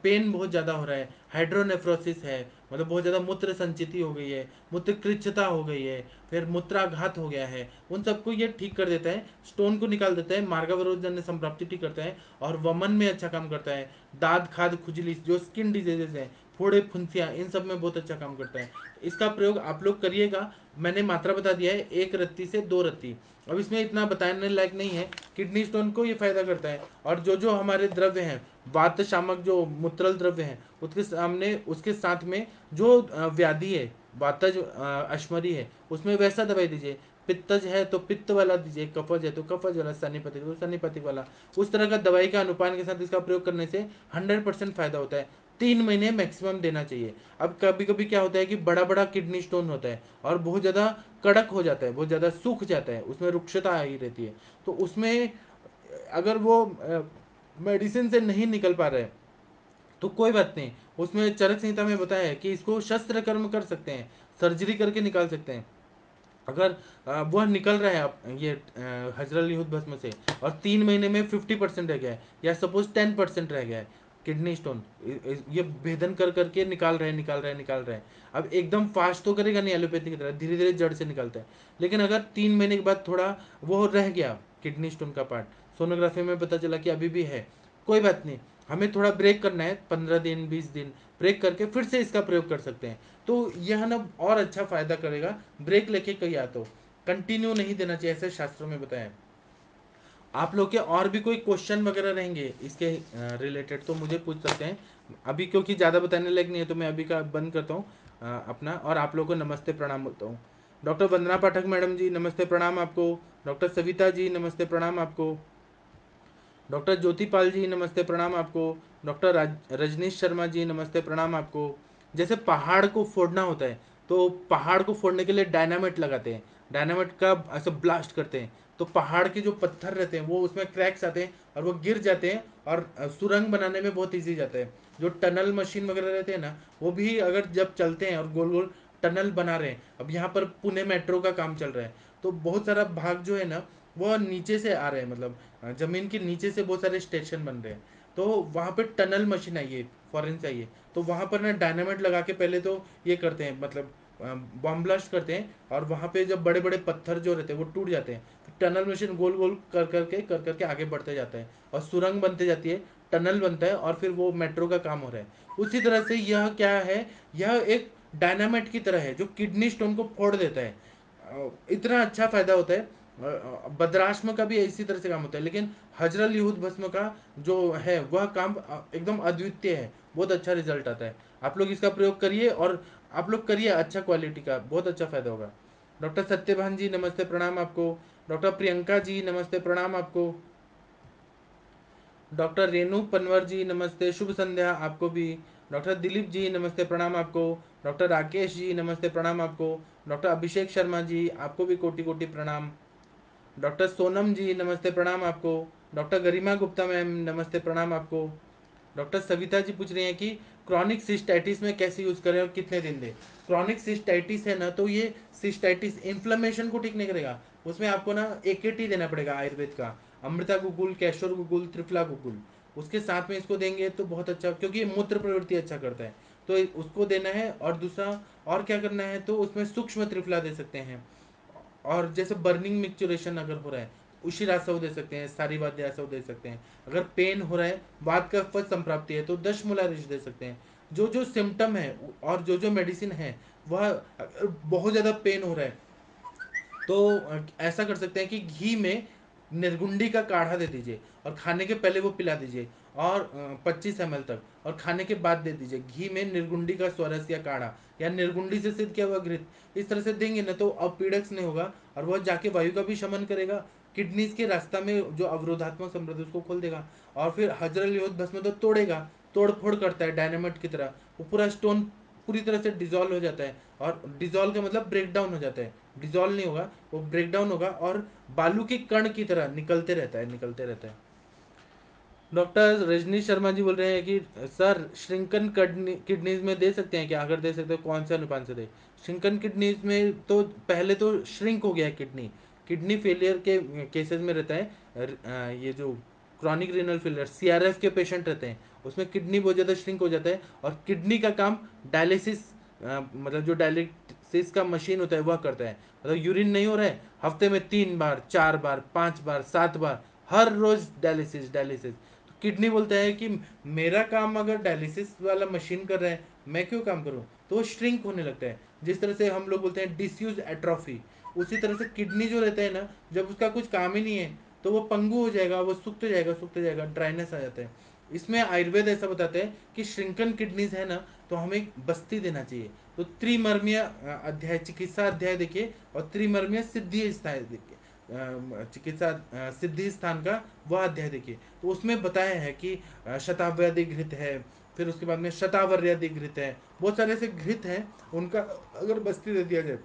पेन बहुत ज़्यादा हो रहा है, हाइड्रोनेफ्रोसिस है, मतलब बहुत ज़्यादा मूत्र संचिति हो गई है, मूत्र कृच्छता हो गई है, फिर मूत्राघात हो गया है, उन सबको ये ठीक कर देता है, स्टोन को निकाल देता है, मार्गावरोधजन्य संप्राप्ति ठीक करता है और वमन में अच्छा काम करता है। दाद, खाद, खुजली, जो स्किन डिजीजेज हैं, फोड़े, फुंसियाँ, इन सब में बहुत अच्छा काम करता है। इसका प्रयोग आप लोग करिएगा। मैंने मात्रा बता दिया है, एक रत्ती से दो रत्ती। अब इसमें इतना बताने लायक नहीं है। किडनी स्टोन को ये फायदा करता है। और जो जो हमारे द्रव्य हैं, वात शामक जो मूत्रल द्रव्य हैं, उसके सामने उसके साथ में जो व्याधि है, वाता जो अश्मरी है, उसमें वैसा दवाई दीजिए। पित्तज है तो पित्त वाला दीजिए, कफज है तो कफज वाला, सन्निपतिक तो सन्निपतिक वाला। उस तरह का दवाई का अनुपान के साथ इसका प्रयोग करने से हंड्रेड परसेंट फायदा होता है। तीन महीने मैक्सिमम देना चाहिए। अब कभी कभी क्या होता है कि बड़ा बड़ा किडनी स्टोन होता है और बहुत ज़्यादा कड़क हो जाता है, बहुत ज़्यादा सूख जाता है, उसमें रुक्षता आई रहती है। तो उसमें अगर वो मेडिसिन से नहीं निकल पा रहा है तो कोई बात नहीं, उसमें चरक संहिता में बताया है कि इसको शस्त्र कर्म कर सकते हैं, सर्जरी करके निकाल सकते हैं। अगर वह निकल रहा है ये हजरल यहूद भस्म से और तीन महीने में फिफ्टी परसेंट रह गया है या सपोज टेन परसेंट रह गया है किडनी स्टोन, ये भेदन कर करके निकाल रहे हैं निकाल रहे हैं निकाल रहे हैं। अब एकदम फास्ट तो करेगा नहीं एलोपैथी की तरह, धीरे धीरे जड़ से निकालता है। लेकिन अगर तीन महीने के बाद थोड़ा वो रह गया किडनी स्टोन का पार्ट, सोनोग्राफी में पता चला कि अभी भी है, कोई बात नहीं, हमें थोड़ा ब्रेक करना है, पंद्रह दिन बीस दिन ब्रेक करके फिर से इसका प्रयोग कर सकते हैं। तो यह ना और अच्छा फ़ायदा करेगा। ब्रेक लेके कहीं आ तो कंटिन्यू नहीं देना चाहिए, ऐसे शास्त्रों में बताएं। आप लोग के और भी कोई क्वेश्चन वगैरह रहेंगे इसके रिलेटेड तो मुझे पूछ सकते हैं अभी, क्योंकि ज़्यादा बताने लायक नहीं है तो मैं अभी का बंद करता हूँ अपना और आप लोगों को नमस्ते प्रणाम बोलता हूँ। डॉक्टर वंदना पाठक मैडम जी नमस्ते प्रणाम आपको, डॉक्टर सविता जी नमस्ते प्रणाम आपको, डॉक्टर ज्योतिपाल जी नमस्ते प्रणाम आपको, डॉक्टर रजनीश शर्मा जी नमस्ते प्रणाम आपको। जैसे पहाड़ को फोड़ना होता है तो पहाड़ को फोड़ने के लिए डायनामाइट लगाते हैं, डायनामाइट का ऐसे ब्लास्ट करते हैं तो पहाड़ के जो पत्थर रहते हैं वो उसमें क्रैक्स आते हैं और वो गिर जाते हैं और सुरंग बनाने में बहुत ईजी जाता है। जो टनल मशीन वगैरह रहते हैं ना वो भी अगर जब चलते हैं और गोल गोल टनल बना रहे हैं, अब यहाँ पर पुणे मेट्रो का काम चल रहा है तो बहुत सारा भाग जो है ना वो नीचे से आ रहे हैं, मतलब जमीन के नीचे से बहुत सारे स्टेशन बन रहे हैं तो वहाँ पे टनल मशीन आई है फॉरेन से आई है तो वहाँ पर ना डायनामाइट लगा के पहले तो ये करते हैं मतलब बॉम्ब ब्लास्ट करते हैं और वहाँ पे जब बड़े बड़े पत्थर जो रहते हैं वो टूट जाते हैं तो टनल मशीन गोल गोल कर करके कर करके आगे बढ़ते जाता है और सुरंग बनते जाती है, टनल बनता है और फिर वो मेट्रो का काम हो रहा है। उसी तरह से यह क्या है, यह एक डायनामाइट की तरह है जो किडनी स्टोन को फोड़ देता है। इतना अच्छा फायदा होता है। बद्राश्म का भी इसी तरह से काम होता है लेकिन हजरल यहूद भस्म का जो है वह काम एकदम अद्वितीय है, बहुत अच्छा रिजल्ट आता है। आप लोग इसका प्रयोग करिए और आप लोग करिए अच्छा क्वालिटी का, बहुत अच्छा फायदा होगा। डॉक्टर सत्यभान जी नमस्ते प्रणाम आपको, डॉक्टर प्रियंका जी नमस्ते प्रणाम आपको, डॉक्टर रेणु पनवर जी नमस्ते शुभ संध्या आपको भी, डॉक्टर दिलीप जी नमस्ते प्रणाम आपको, डॉक्टर राकेश जी नमस्ते प्रणाम आपको, डॉक्टर अभिषेक शर्मा जी आपको भी कोटि कोटि प्रणाम, डॉक्टर सोनम जी नमस्ते प्रणाम आपको, डॉक्टर गरिमा गुप्ता मैम नमस्ते प्रणाम आपको। डॉक्टर सविता जी पूछ रही हैं कि क्रॉनिक सिस्टाइटिस में कैसे यूज़ करें और कितने दिन दें। क्रॉनिक सिस्टाइटिस है ना तो ये सिस्टाइटिस इन्फ्लेमेशन को ठीक नहीं करेगा, उसमें आपको ना एक टी देना पड़ेगा आयुर्वेद का, अमृता गुगुल, कैशोर गुगुल, त्रिफला गुगुल उसके साथ में इसको देंगे तो बहुत अच्छा, क्योंकि ये मूत्र प्रवृत्ति अच्छा करता है तो उसको देना है। और दूसरा और क्या करना है तो उसमें सूक्ष्म त्रिफला दे सकते हैं और जैसे बर्निंग मिक्चुरेशन अगर हो रहा है उशीर आसव दे सकते हैं, सारीवाद्य आसव दे सकते हैं। अगर पेन हो रहा है, वात का फल संप्राप्ति है तो दशमूलारिष्ट दे सकते हैं। जो जो सिम्टम है और जो जो मेडिसिन है वह बहुत ज़्यादा पेन हो रहा है तो ऐसा कर सकते हैं कि घी में निर्गुंडी का काढ़ा दे दीजिए और खाने के पहले वो पिला दीजिए और पच्चीस एम एल तक और खाने के बाद दे दीजिए। घी में निर्गुंडी का स्वरस या काढ़ा या निर्गुंडी से सिद्ध किया हुआ घृत इस तरह से देंगे ना तो अपीडक्स नहीं होगा और वह जाके वायु का भी शमन करेगा, किडनीज के रास्ता में जो अवरोधात्मक समृद्ध उसको खोल देगा और फिर हजरल यहूद भस्म तो तोड़ेगा, तोड़ फोड़ करता है डायनामाइट की तरह, वो पूरा स्टोन पूरी तरह से डिजॉल्व हो जाता है और डिजॉल्व का मतलब ब्रेक डाउन हो जाता है, डिजॉल्व नहीं होगा वो ब्रेक डाउन होगा और बालू के कण की तरह निकलते रहता है निकलते रहता है। डॉक्टर रजनीश शर्मा जी बोल रहे हैं कि सर श्रिंकन किडनीज में दे सकते हैं क्या, अगर दे सकते हैं कौन से अनुपात से दे। श्रिंकन किडनीज में तो पहले तो श्रिंक हो गया है किडनी, किडनी फेलियर के केसेस में रहता है ये जो chronic renal failure C R F के पेशेंट रहते हैं उसमें किडनी बहुत ज़्यादा श्रिंक हो जाता है और किडनी का काम डायलिसिस मतलब जो डायलिसिस का मशीन होता है वह करता है, मतलब यूरिन नहीं हो रहा है हफ्ते में तीन बार चार बार पाँच बार सात बार हर रोज़ डायलिसिस डायलिसिस। तो किडनी बोलता है कि मेरा काम अगर डायलिसिस वाला मशीन कर रहा है मैं क्यों काम करूँ, तो वो श्रिंक होने लगता है। जिस तरह से हम लोग बोलते हैं डिस्यूज एट्रॉफी, उसी तरह से किडनी जो रहता है ना जब उसका कुछ काम ही नहीं है तो वो पंगु हो जाएगा, वो सूखते जाएगा सूखते जाएगा ड्राइनेस आ जाता है। इसमें आयुर्वेद ऐसा बताते हैं कि श्रिंकन किडनीज है ना तो हमें बस्ती देना चाहिए। तो त्रिमर्मीय अध्याय चिकित्सा अध्याय देखिए और त्रिमर्मीय सिद्धि स्थान देखिए, चिकित्सा सिद्धि स्थान का वह अध्याय देखिए तो उसमें बताया है कि शतावरयादि घृत है, फिर उसके बाद में शतावरयादि घृत है, बहुत सारे ऐसे घृत हैं उनका अगर बस्ती दे दिया जाए,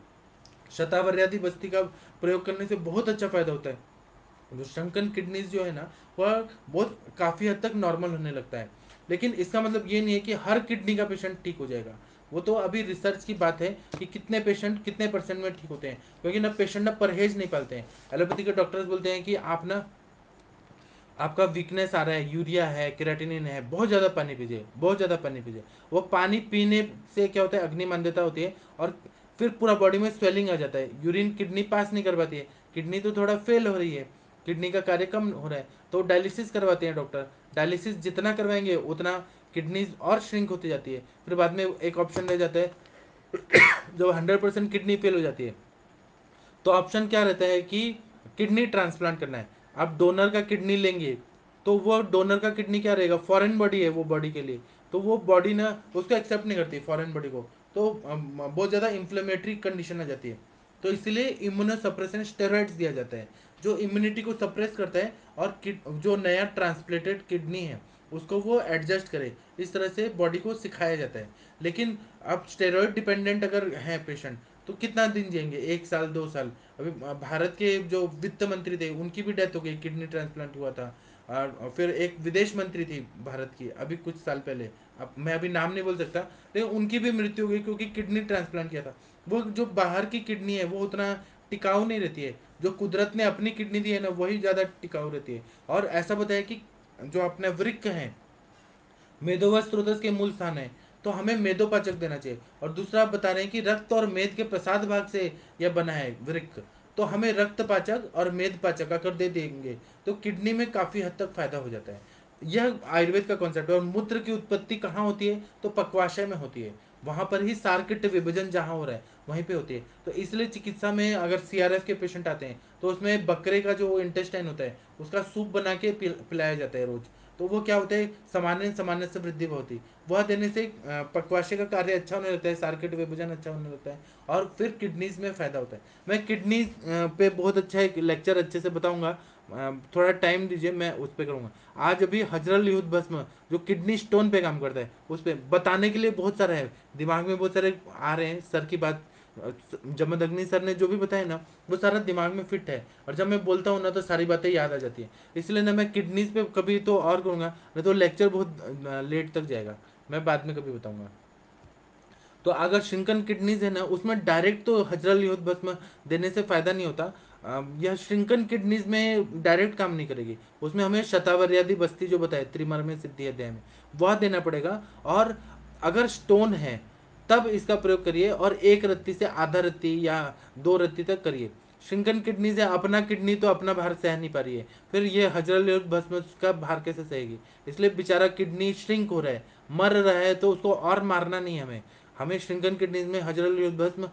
शतावरयादि बस्ती का प्रयोग करने से बहुत अच्छा फायदा होता है। जो श्रिंकन किडनीज जो है ना वह बहुत काफ़ी हद तक नॉर्मल होने लगता है। लेकिन इसका मतलब ये नहीं है कि हर किडनी का पेशेंट ठीक हो जाएगा, वो तो अभी रिसर्च की बात है कि कितने पेशेंट कितने परसेंट में ठीक होते हैं, क्योंकि ना पेशेंट ना परहेज नहीं पालते हैं। एलोपैथी के डॉक्टर्स बोलते हैं कि आप ना आपका वीकनेस आ रहा है, यूरिया है, केराटिनिन है, बहुत ज़्यादा पानी पीजिए बहुत ज़्यादा पानी पीजिए। वो पानी पीने से क्या होता है अग्निमांद्यता होती है और फिर पूरा बॉडी में स्वेलिंग आ जाता है, यूरिन किडनी पास नहीं कर पाती है, किडनी तो थोड़ा फेल हो रही है, किडनी का कार्य कम हो रहा है तो डायलिसिस करवाते हैं डॉक्टर। डायलिसिस जितना करवाएंगे उतना किडनीज और श्रिंक होती जाती है। फिर बाद में एक ऑप्शन रह जाता है जब हंड्रेड परसेंट किडनी फेल हो जाती है तो ऑप्शन क्या रहता है कि किडनी ट्रांसप्लांट करना है। आप डोनर का किडनी लेंगे तो वो डोनर का किडनी क्या रहेगा, फॉरेन बॉडी है वो बॉडी के लिए, तो वो बॉडी ना उसको एक्सेप्ट नहीं करती फॉरेन बॉडी को, तो बहुत ज़्यादा इन्फ्लेमेटरी कंडीशन आ जाती है। तो इसलिए इम्यूनो सप्रेसेंट स्टेरॉइड्स दिया जाता है जो इम्यूनिटी को सप्रेस करता है और किड जो नया ट्रांसप्लेटेड किडनी है उसको वो एडजस्ट करे, इस तरह से बॉडी को सिखाया जाता है। लेकिन अब स्टेरॉइड डिपेंडेंट अगर हैं पेशेंट तो कितना दिन जिएंगे, एक साल दो साल। अभी भारत के जो वित्त मंत्री थे उनकी भी डेथ हो गई, किडनी ट्रांसप्लांट हुआ था। और फिर एक विदेश मंत्री थी भारत की अभी कुछ साल पहले, अब मैं अभी नाम नहीं बोल सकता, लेकिन उनकी भी मृत्यु हो गई क्योंकि किडनी ट्रांसप्लांट किया था। वो जो बाहर की किडनी है वो उतना टिकाऊ नहीं रहती है, जो कुदरत ने अपनी किडनी दी है ना वही ज़्यादा टिकाऊ रहती है। और ऐसा बताया कि जो अपने वृक्क हैं मेदोवस स्रोतस के मूल स्थान है, तो हमें मेदोपाचक देना चाहिए। और दूसरा आप बता रहे हैं कि रक्त और मेद के प्रसाद भाग से यह बना है वृक्क, तो हमें रक्त पाचक और मेद पाचक आकर दे देंगे तो किडनी में काफ़ी हद तक फायदा हो जाता है। यह आयुर्वेद का कॉन्सेप्ट है। और मूत्र की उत्पत्ति कहाँ होती है, तो पक्वाशय में होती है, वहाँ पर ही सार्किट विभाजन जहाँ हो रहा है वहीं पे होती है। तो इसलिए चिकित्सा में अगर सीआरएफ के पेशेंट आते हैं तो उसमें बकरे का जो इंटेस्टाइन होता है उसका सूप बना के पिलाया जाता है रोज, तो वो क्या होता है, सामान्य सामान्य से वृद्धि होती है, वह देने से पक्वाशय का कार्य अच्छा होने लगता है, सार्किट विभाजन अच्छा होने लगता है और फिर किडनीज में फायदा होता है। मैं किडनीज पे बहुत अच्छा एक लेक्चर अच्छे से बताऊँगा, थोड़ा टाइम दीजिए मैं उस पर करूँगा। आज अभी हजरुल यहूद भस्म जो किडनी स्टोन पे काम करता है उस पर बताने के लिए बहुत सारा है, दिमाग में बहुत सारे आ रहे हैं। सर की बात, जमदग्नि सर ने जो भी बताया ना वो सारा दिमाग में फिट है, और जब मैं बोलता हूँ ना तो सारी बातें याद आ जाती है। इसलिए ना मैं किडनीज पे कभी तो और करूँगा, नहीं तो लेक्चर बहुत लेट तक जाएगा, मैं बाद में कभी बताऊँगा। तो अगर श्रिंकन किडनीज है ना उसमें डायरेक्ट तो हजरुल यहूद भस्म देने से फ़ायदा नहीं होता, यह श्रिंकन किडनीज में डायरेक्ट काम नहीं करेगी, उसमें हमें शतावरियादी बस्ती जो बताया त्रिमर में सिद्धि अध्याय में वह देना पड़ेगा। और अगर स्टोन है तब इसका प्रयोग करिए, और एक रत्ती से आधा रत्ती या दो रत्ती तक करिए। श्रिंकन किडनीज है, अपना किडनी तो अपना भार सह नहीं पा रही है, फिर ये हजरुल यहूद भस्म का भार कैसे सहेगी, इसलिए बेचारा किडनी श्रिंक हो रहा है, मर रहा है, तो उसको और मारना नहीं हमें, हमें श्रिंकन किडनीज में हजरुल यहूद भस्म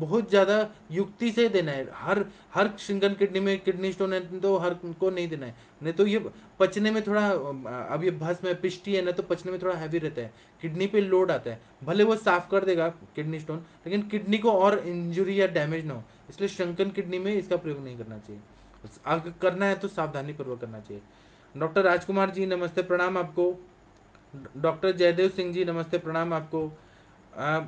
बहुत ज़्यादा युक्ति से देना है। हर हर श्रिंकन किडनी में किडनी स्टोन है तो हर को नहीं देना है, नहीं तो ये पचने में थोड़ा, अब ये भस्म है पिष्टी है ना तो पचने में थोड़ा हैवी रहता है, किडनी पे लोड आता है, भले वो साफ कर देगा किडनी स्टोन लेकिन किडनी को और इंजुरी या डैमेज ना हो, इसलिए श्रिंकन किडनी में इसका प्रयोग नहीं करना चाहिए। अगर करना है तो सावधानी पूर्वक करना चाहिए। डॉक्टर राजकुमार जी नमस्ते प्रणाम आपको। डॉक्टर जयदेव सिंह जी नमस्ते प्रणाम आपको। आ,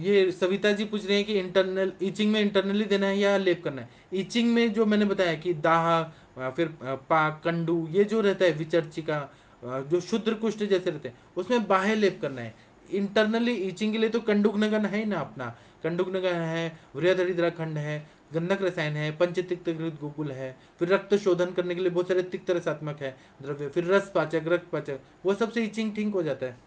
ये सविता जी पूछ रहे हैं कि इंटरनल ईचिंग में इंटरनली देना है या लेप करना है। ईचिंग में जो मैंने बताया कि दाह, फिर पाक, कंडू, ये जो रहता है विचर्चिका, जो शुद्र कुष्ठ जैसे रहते हैं उसमें बाहर लेप करना है। इंटरनली ईचिंग के लिए तो कंडुकनगन है ना, अपना कंडुकनगन है, वृहदरिद्रा खंड है, गंधक रसायन है, पंचतिक्त घृत गुगुल है, फिर रक्त शोधन करने के लिए बहुत सारे तिक्त रसात्मक है द्रव्य, फिर रस पाचक, रक्त पाचक, वो सबसे ईचिंग ठीक हो जाता है।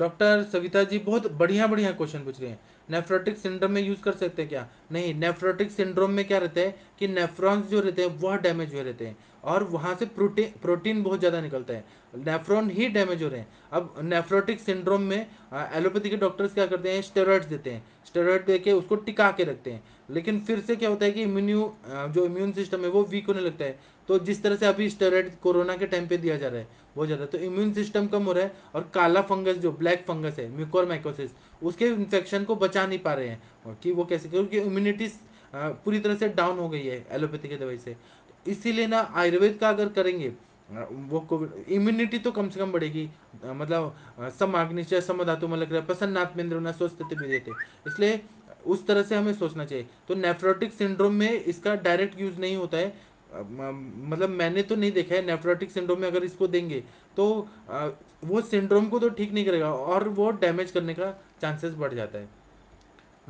डॉक्टर सविता जी बहुत बढ़िया बढ़िया क्वेश्चन पूछ रहे हैं। नेफ्रोटिक सिंड्रोम में यूज़ कर सकते हैं क्या? नहीं, नेफ्रोटिक सिंड्रोम में क्या रहता है कि नेफ्रॉन्स जो रहते हैं वह डैमेज हो रहते हैं और वहाँ से प्रोटीन प्रोटीन बहुत ज़्यादा निकलता है, नेफ्रॉन ही डैमेज हो रहे हैं। अब नेफ्रोटिक सिंड्रोम में एलोपैथी के डॉक्टर्स क्या करते हैं, स्टेरॉइड्स देते हैं, स्टेरॉइड दे के उसको टिका के रखते हैं, लेकिन फिर से क्या होता है कि इम्यून्यू जो इम्यून सिस्टम है वो वीक होने लगता है। तो जिस तरह से अभी स्टेरॉइड कोरोना के टाइम पे दिया जा रहा है वो ज़्यादा, तो इम्यून सिस्टम कम हो रहा है और काला फंगस जो ब्लैक फंगस है म्यूकोरमाइकोसिस उसके इन्फेक्शन को बचा नहीं पा रहे हैं कि वो कैसे, क्योंकि इम्यूनिटी पूरी तरह से डाउन हो गई है एलोपैथी की दवाई से। इसीलिए ना आयुर्वेद का अगर करेंगे वो कोविड इम्यूनिटी तो कम से कम बढ़ेगी, मतलब समाग्निश्चय समधातु मलक्रिया प्रसन्नात्मेंद्र न स्वस्थ भी देते, इसलिए उस तरह से हमें सोचना चाहिए। तो नेफ्रोटिक सिंड्रोम में इसका डायरेक्ट यूज़ नहीं होता है, मतलब मैंने तो नहीं देखा है। नेफ्रोटिक सिंड्रोम में अगर इसको देंगे तो वो सिंड्रोम को तो ठीक नहीं करेगा और वो डैमेज करने का चांसेस बढ़ जाता है।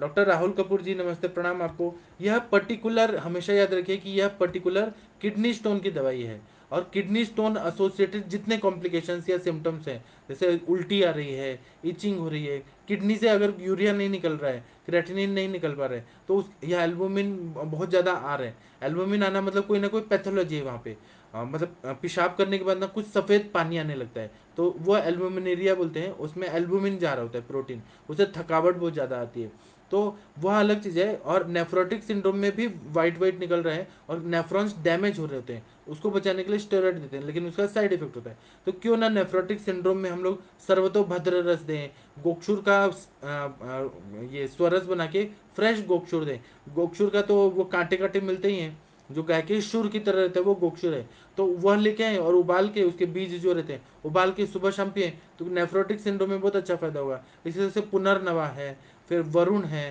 डॉक्टर राहुल कपूर जी नमस्ते प्रणाम आपको। यह पर्टिकुलर हमेशा याद रखिए कि यह पर्टिकुलर किडनी स्टोन की दवाई है और किडनी स्टोन एसोसिएटेड जितने कॉम्प्लिकेशंस या सिम्टम्स हैं, जैसे उल्टी आ रही है, इचिंग हो रही है, किडनी से अगर यूरिया नहीं निकल रहा है, क्रेटिनिन नहीं निकल पा रहा है, तो उस यह एल्बुमिन बहुत ज़्यादा आ रहा है। एल्बुमिन आना मतलब कोई ना कोई पैथोलॉजी है वहाँ पे, आ, मतलब पेशाब करने के बाद ना कुछ सफ़ेद पानी आने लगता है तो वह एल्बुमिनेरिया बोलते हैं, उसमें एल्बुमिन जा रहा होता है प्रोटीन, उससे थकावट बहुत ज़्यादा आती है, तो वह अलग चीज़ है। और नेफ्रोटिक सिंड्रोम में भी वाइट वाइट निकल रहे हैं और नेफ्रॉन्स डैमेज हो रहे होते हैं, उसको बचाने के लिए स्टेरॉइड देते हैं, लेकिन उसका साइड इफेक्ट होता है। तो क्यों ना नेफ्रोटिक सिंड्रोम में हम लोग सर्वतोभद्र रस दें, गोक्षुर का आ, आ, ये स्वरस बना के फ्रेश गोक्षुर दें। गोक्षुर का तो वो कांटे कांटे मिलते ही हैं, जो गाय के शुर की तरह रहता है वो गोक्षुर है, तो वह लेके आए और उबाल के उसके बीज जो रहते हैं उबाल के सुबह शाम पिए तो नेफ्रोटिक सिंड्रोम में बहुत अच्छा फायदा होगा। इसी तरह से पुनर्नवा है, फिर वरुण है,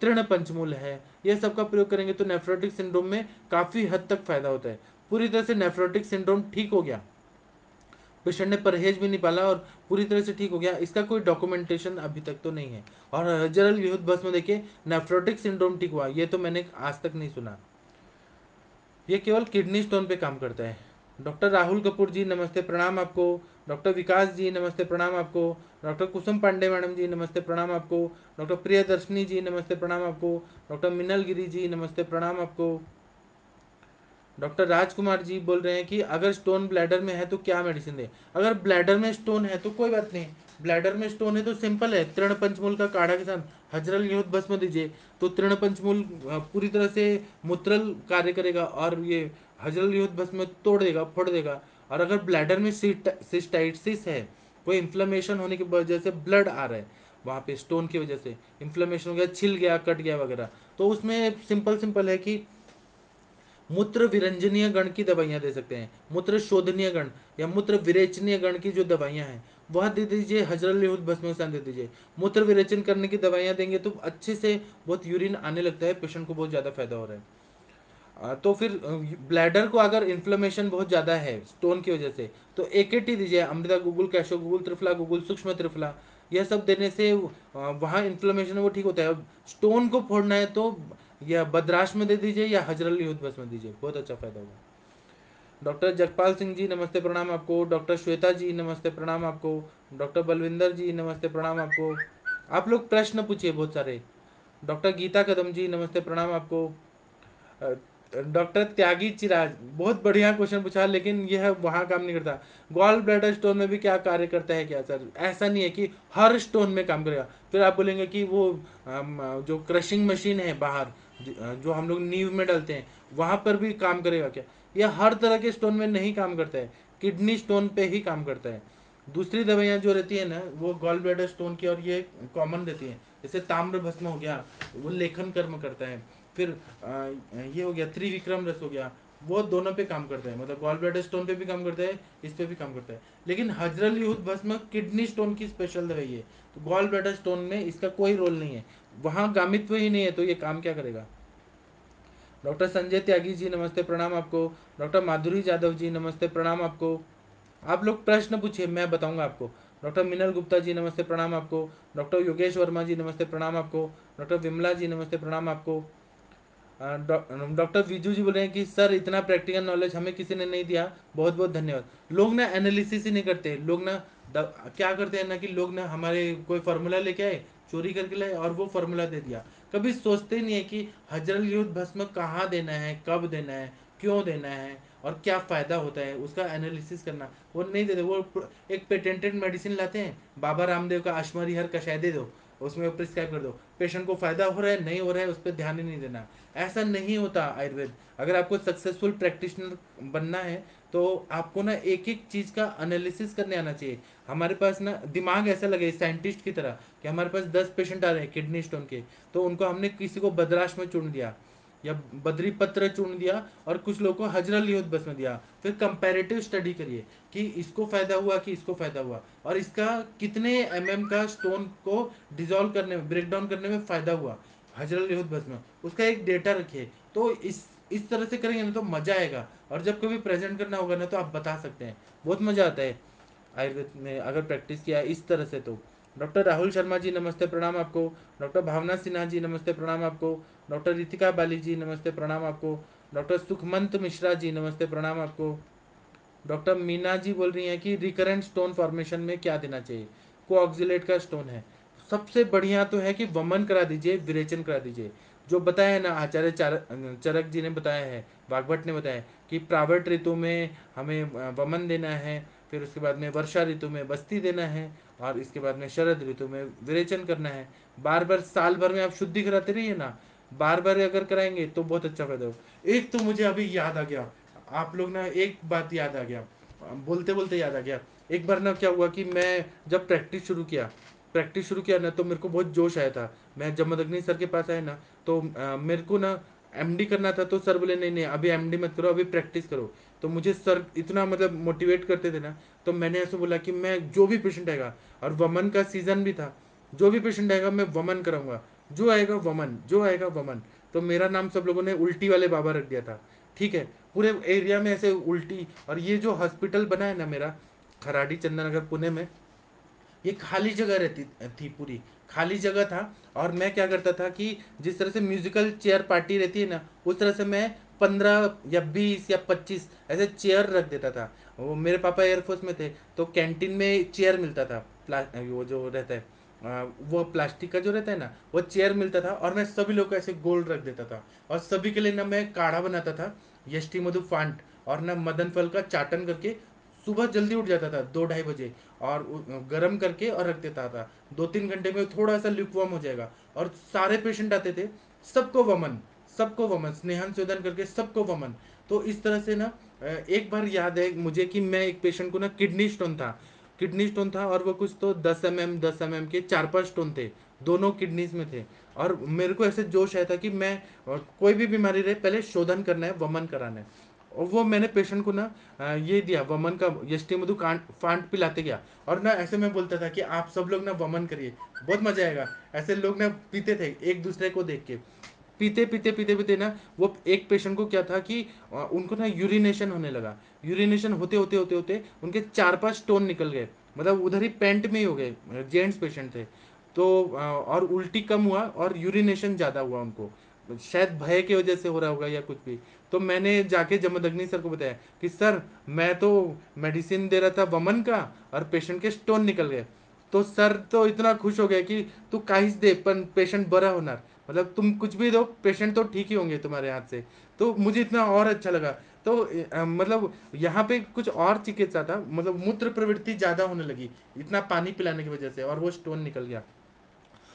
तृण पंचमूल है, यह सबका प्रयोग करेंगे तो नेफ्रोटिक सिंड्रोम में काफ़ी हद तक फायदा होता है। पूरी तरह से नेफ्रोटिक सिंड्रोम ठीक हो गया, पेशेंट ने परहेज भी नहीं पाला और पूरी तरह से ठीक हो गया, इसका कोई डॉक्यूमेंटेशन अभी तक तो नहीं है। और हजरुल यहूद भस्म देखिए नेफ्रोटिक सिंड्रोम ठीक हुआ, ये तो मैंने आज तक नहीं सुना, ये केवल किडनी स्टोन पे काम करता है। डॉक्टर राहुल कपूर जी नमस्ते प्रणाम आपको, डॉक्टर विकास जी नमस्ते प्रणाम आपको, डॉक्टर कुसुम पांडे मैडम जी नमस्ते प्रणाम आपको, डॉक्टर प्रियदर्शनी जी नमस्ते प्रणाम आपको, डॉक्टर मिनल गिरी जी नमस्ते प्रणाम आपको। डॉक्टर राजकुमार जी बोल रहे हैं कि अगर स्टोन ब्लैडर में है तो क्या मेडिसिन दें। अगर ब्लैडर में स्टोन है तो कोई बात नहीं, ब्लैडर में स्टोन है तो सिंपल है, तृण पंचमूल का काढ़ा के साथ हजरुल यहूद भस्म दीजिए तो तृण पंचमूल पूरी तरह से मूत्रल कार्य करेगा और ये हजरुल यहूद भस्म तोड़ देगा, फोड़ देगा। और अगर ब्लैडर में सिस्टाइटिस है, कोई इन्फ्लेमेशन होने की वजह से ब्लड आ रहा है वहाँ पे स्टोन की वजह से, इन्फ्लेमेशन हो गया, छिल गया, कट गया वगैरह, तो उसमें सिंपल सिंपल है कि मूत्र विरंजनीय गण की दवाइयाँ दे सकते हैं, मूत्र शोधनीय गण या मूत्र विरेचनीय गण की जो दवाइयाँ हैं वह दे दीजिए, हजरुल यहूद भस्म के साथ दे दीजिए। मूत्र विरेचन करने की दवाइयाँ देंगे तो अच्छे से बहुत यूरिन आने लगता है, पेशेंट को बहुत ज़्यादा फायदा हो रहा है। तो फिर ब्लैडर को अगर इन्फ्लेमेशन बहुत ज़्यादा है स्टोन की वजह से तो एकेटी दीजिए, अमृता गुगुल, कैशोर गुगुल, त्रिफला गुगुल, सूक्ष्म त्रिफला, यह सब देने से वहाँ इन्फ्लेमेशन वो ठीक होता है। स्टोन को फोड़ना है तो यह बद्राश में दे दीजिए या हजरुल यहूद भस्म में दीजिए, बहुत अच्छा फायदा होगा। डॉक्टर जगपाल सिंह जी नमस्ते प्रणाम आपको, डॉक्टर श्वेता जी नमस्ते प्रणाम आपको, डॉक्टर बलविंदर जी नमस्ते प्रणाम आपको, आप लोग प्रश्न पूछिए बहुत सारे। डॉक्टर गीता कदम जी नमस्ते प्रणाम आपको। डॉक्टर त्यागी चिराज बहुत बढ़िया क्वेश्चन पूछा, लेकिन यह वहाँ काम नहीं करता। गॉल ब्लैडर स्टोन में भी क्या कार्य करता है क्या सर? ऐसा नहीं है कि हर स्टोन में काम करेगा, फिर आप बोलेंगे कि वो जो क्रशिंग मशीन है बाहर जो हम लोग नींव में डालते हैं वहाँ पर भी काम करेगा क्या? यह हर तरह के स्टोन में नहीं काम करता है, किडनी स्टोन पे ही काम करता है। दूसरी दवाइयाँ जो रहती है ना वो गॉल ब्लैडर स्टोन की और ये कॉमन रहती है, जैसे ताम्र भस्म हो गया वो लेखन कर्म करता है, फिर ये हो गया त्रिविक्रम रस हो गया, वो दोनों पे काम करता है, मतलब गॉल ब्लैडर स्टोन पे भी काम करता है, इस पे भी काम करता है। लेकिन हजरुल यहूद भस्म किडनी स्टोन की स्पेशल दवाई है, तो गॉल ब्लैडर स्टोन में इसका कोई रोल नहीं है, वहाँ गामित्व ही नहीं है तो ये काम क्या करेगा। डॉक्टर संजय त्यागी जी नमस्ते प्रणाम आपको, डॉक्टर माधुरी यादव जी नमस्ते प्रणाम आपको, आप लोग प्रश्न पूछिए मैं बताऊँगा आपको। डॉक्टर मिनल गुप्ता जी नमस्ते प्रणाम आपको, डॉक्टर योगेश वर्मा जी नमस्ते प्रणाम आपको, डॉक्टर विमला जी नमस्ते प्रणाम आपको। डॉक्टर विजू जी बोल रहे हैं कि सर इतना प्रैक्टिकल नॉलेज हमें किसी ने नहीं दिया, बहुत बहुत धन्यवाद। लोग ना एनालिसिस ही नहीं करते, लोग ना क्या करते हैं ना कि लोग ना हमारे कोई फार्मूला लेके आए, चोरी करके लाए और वो फार्मूला दे दिया, कभी सोचते नहीं है कि हजरुल यहूद भस्म कहाँ देना है, कब देना है, क्यों देना है और क्या फ़ायदा होता है, उसका एनालिसिस करना वो नहीं देते। वो एक पेटेंटेड मेडिसिन लाते हैं, बाबा रामदेव का अश्मरी हर कषाय दे दो, उसमें प्रिस्क्राइब कर दो, पेशेंट को फ़ायदा हो रहा है नहीं हो रहा है उस पर ध्यान ही नहीं देना। ऐसा नहीं होता आयुर्वेद। अगर आपको सक्सेसफुल प्रैक्टिशनर बनना है तो आपको ना एक एक चीज़ का एनालिसिस करने आना चाहिए। हमारे पास ना दिमाग ऐसा लगे साइंटिस्ट की तरह कि हमारे पास दस पेशेंट आ रहे हैं किडनी स्टोन के, तो उनको हमने किसी को बद्राश में चुन दिया या बद्री पत्र चुन दिया और कुछ लोगों को हजरुल यहूद भस्म दिया, फिर कंपैरेटिव स्टडी करिए कि इसको फ़ायदा हुआ कि इसको फ़ायदा हुआ और इसका कितने एमएम का स्टोन को डिजॉल्व करने में, ब्रेक डाउन करने में फ़ायदा हुआ हजरुल यहूद भस्म, उसका एक डेटा रखिए। तो इस इस तरह से करेंगे ना तो मज़ा आएगा, और जब कभी प्रेजेंट करना होगा ना तो आप बता सकते हैं, बहुत मज़ा आता है आयुर्वेद में अगर प्रैक्टिस किया इस तरह से। तो डॉक्टर राहुल शर्मा जी नमस्ते प्रणाम आपको, डॉक्टर भावना सिन्हा जी नमस्ते प्रणाम आपको, डॉक्टर रितिका बाली जी नमस्ते प्रणाम आपको, डॉक्टर सुखमंत मिश्रा जी नमस्ते प्रणाम आपको। डॉक्टर मीना जी बोल रही हैं कि रिकरेंट स्टोन फॉर्मेशन में क्या देना चाहिए? कोऑक्सिलेट का स्टोन है, सबसे बढ़िया तो है कि वमन करा दीजिए, विरेचन करा दीजिए, जो बताया है ना आचार्य चरक जी ने बताया है, भागवत ने बताया कि प्रावट ऋतु में हमें वमन देना है, फिर उसके बाद में वर्षा ऋतु में बस्ती देना है और इसके बाद में शरद ऋतु में विरेचन करना है। बार बार साल भर में आप शुद्धि कराते रहिए ना, बार बार अगर कराएंगे तो बहुत अच्छा फायदा होगा। एक तो मुझे अभी याद आ गया, आप लोग ना एक बात याद आ गया, बोलते बोलते याद आ गया। एक बार ना क्या हुआ कि मैं जब प्रैक्टिस शुरू किया प्रैक्टिस शुरू किया ना तो मेरे को बहुत जोश आया था। मैं जब मदगनी सर के पास आया ना तो आ, मेरे को ना एमडी करना था, तो सर बोले नहीं नहीं अभी एमडी मत करो, अभी प्रैक्टिस करो। तो मुझे सर इतना मतलब मोटिवेट करते थे ना, तो मैंने ऐसे बोला कि मैं जो भी पेशेंट आएगा, और वमन का सीजन भी था, जो भी पेशेंट आएगा मैं वमन कराऊंगा, जो आएगा वमन, जो आएगा वमन। तो मेरा नाम सब लोगों ने उल्टी वाले बाबा रख दिया था, ठीक है, पूरे एरिया में ऐसे उल्टी। और ये जो हॉस्पिटल बना है ना मेरा खराडी चंद्रनगर पुणे में, ये खाली जगह रहती थी, पूरी खाली जगह था। और मैं क्या करता था कि जिस तरह से म्यूजिकल चेयर पार्टी रहती है ना, उस तरह से मैं पंद्रह या बीस या पच्चीस ऐसे चेयर रख देता था। वो मेरे पापा एयरफोर्स में थे तो कैंटीन में चेयर मिलता था, वो जो रहता है वो प्लास्टिक का जो रहता है ना, वो चेयर मिलता था। और मैं सभी लोग को ऐसे गोल रख देता था, और सभी के लिए ना मैं काढ़ा बनाता था यष्टिमधु फांट, और ना मदन फल का चाटन करके। सुबह जल्दी उठ जाता था दो ढाई बजे, और गर्म करके और रख देता था, दो तीन घंटे में थोड़ा सा ल्यूकवार्म हो जाएगा। और सारे पेशेंट आते थे, सबको वमन, सबको वमन, स्नेहन शोधन करके सबको वमन। तो इस तरह से ना एक बार याद है मुझे कि मैं एक पेशेंट को ना किडनी स्टोन था, किडनी स्टोन था और वो कुछ तो दस एम एम दस एम एम के चार पाँच स्टोन थे, दोनों किडनीज में थे। और मेरे को ऐसे जोश आया था कि मैं कोई भी बीमारी रहे पहले शोधन करना है, वमन कराना है। और वो मैंने पेशेंट को ना ये दिया वमन का यष्टिमधु फांट पिलाते गया। और ना ऐसे मैं बोलता था कि आप सब लोग ना वमन करिए, बहुत मजा आएगा। ऐसे लोग ना पीते थे एक दूसरे को देख के, पीते पीते पीते पीते ना वो एक पेशेंट को क्या था कि उनको ना यूरिनेशन होने लगा। यूरिनेशन होते होते होते होते उनके चार पांच स्टोन निकल गए, मतलब उधर ही पैंट में ही हो गए, जेंट्स पेशेंट थे। तो और उल्टी कम हुआ और यूरिनेशन ज़्यादा हुआ उनको, शायद भय की वजह से हो रहा होगा या कुछ भी। तो मैंने जाके जमदग्नि सर को बताया कि सर मैं तो मेडिसिन दे रहा था वमन का और पेशेंट के स्टोन निकल गए। तो सर तो इतना खुश हो गया कि तू काहीच दे पण पेशंट बरा होणार, मतलब तुम कुछ भी दो पेशेंट तो ठीक ही होंगे तुम्हारे हाथ से। तो मुझे इतना और अच्छा लगा। तो आ, मतलब यहाँ पे कुछ और चिकित्सा था, मतलब मूत्र प्रवृत्ति ज़्यादा होने लगी इतना पानी पिलाने की वजह से, और वो स्टोन निकल गया।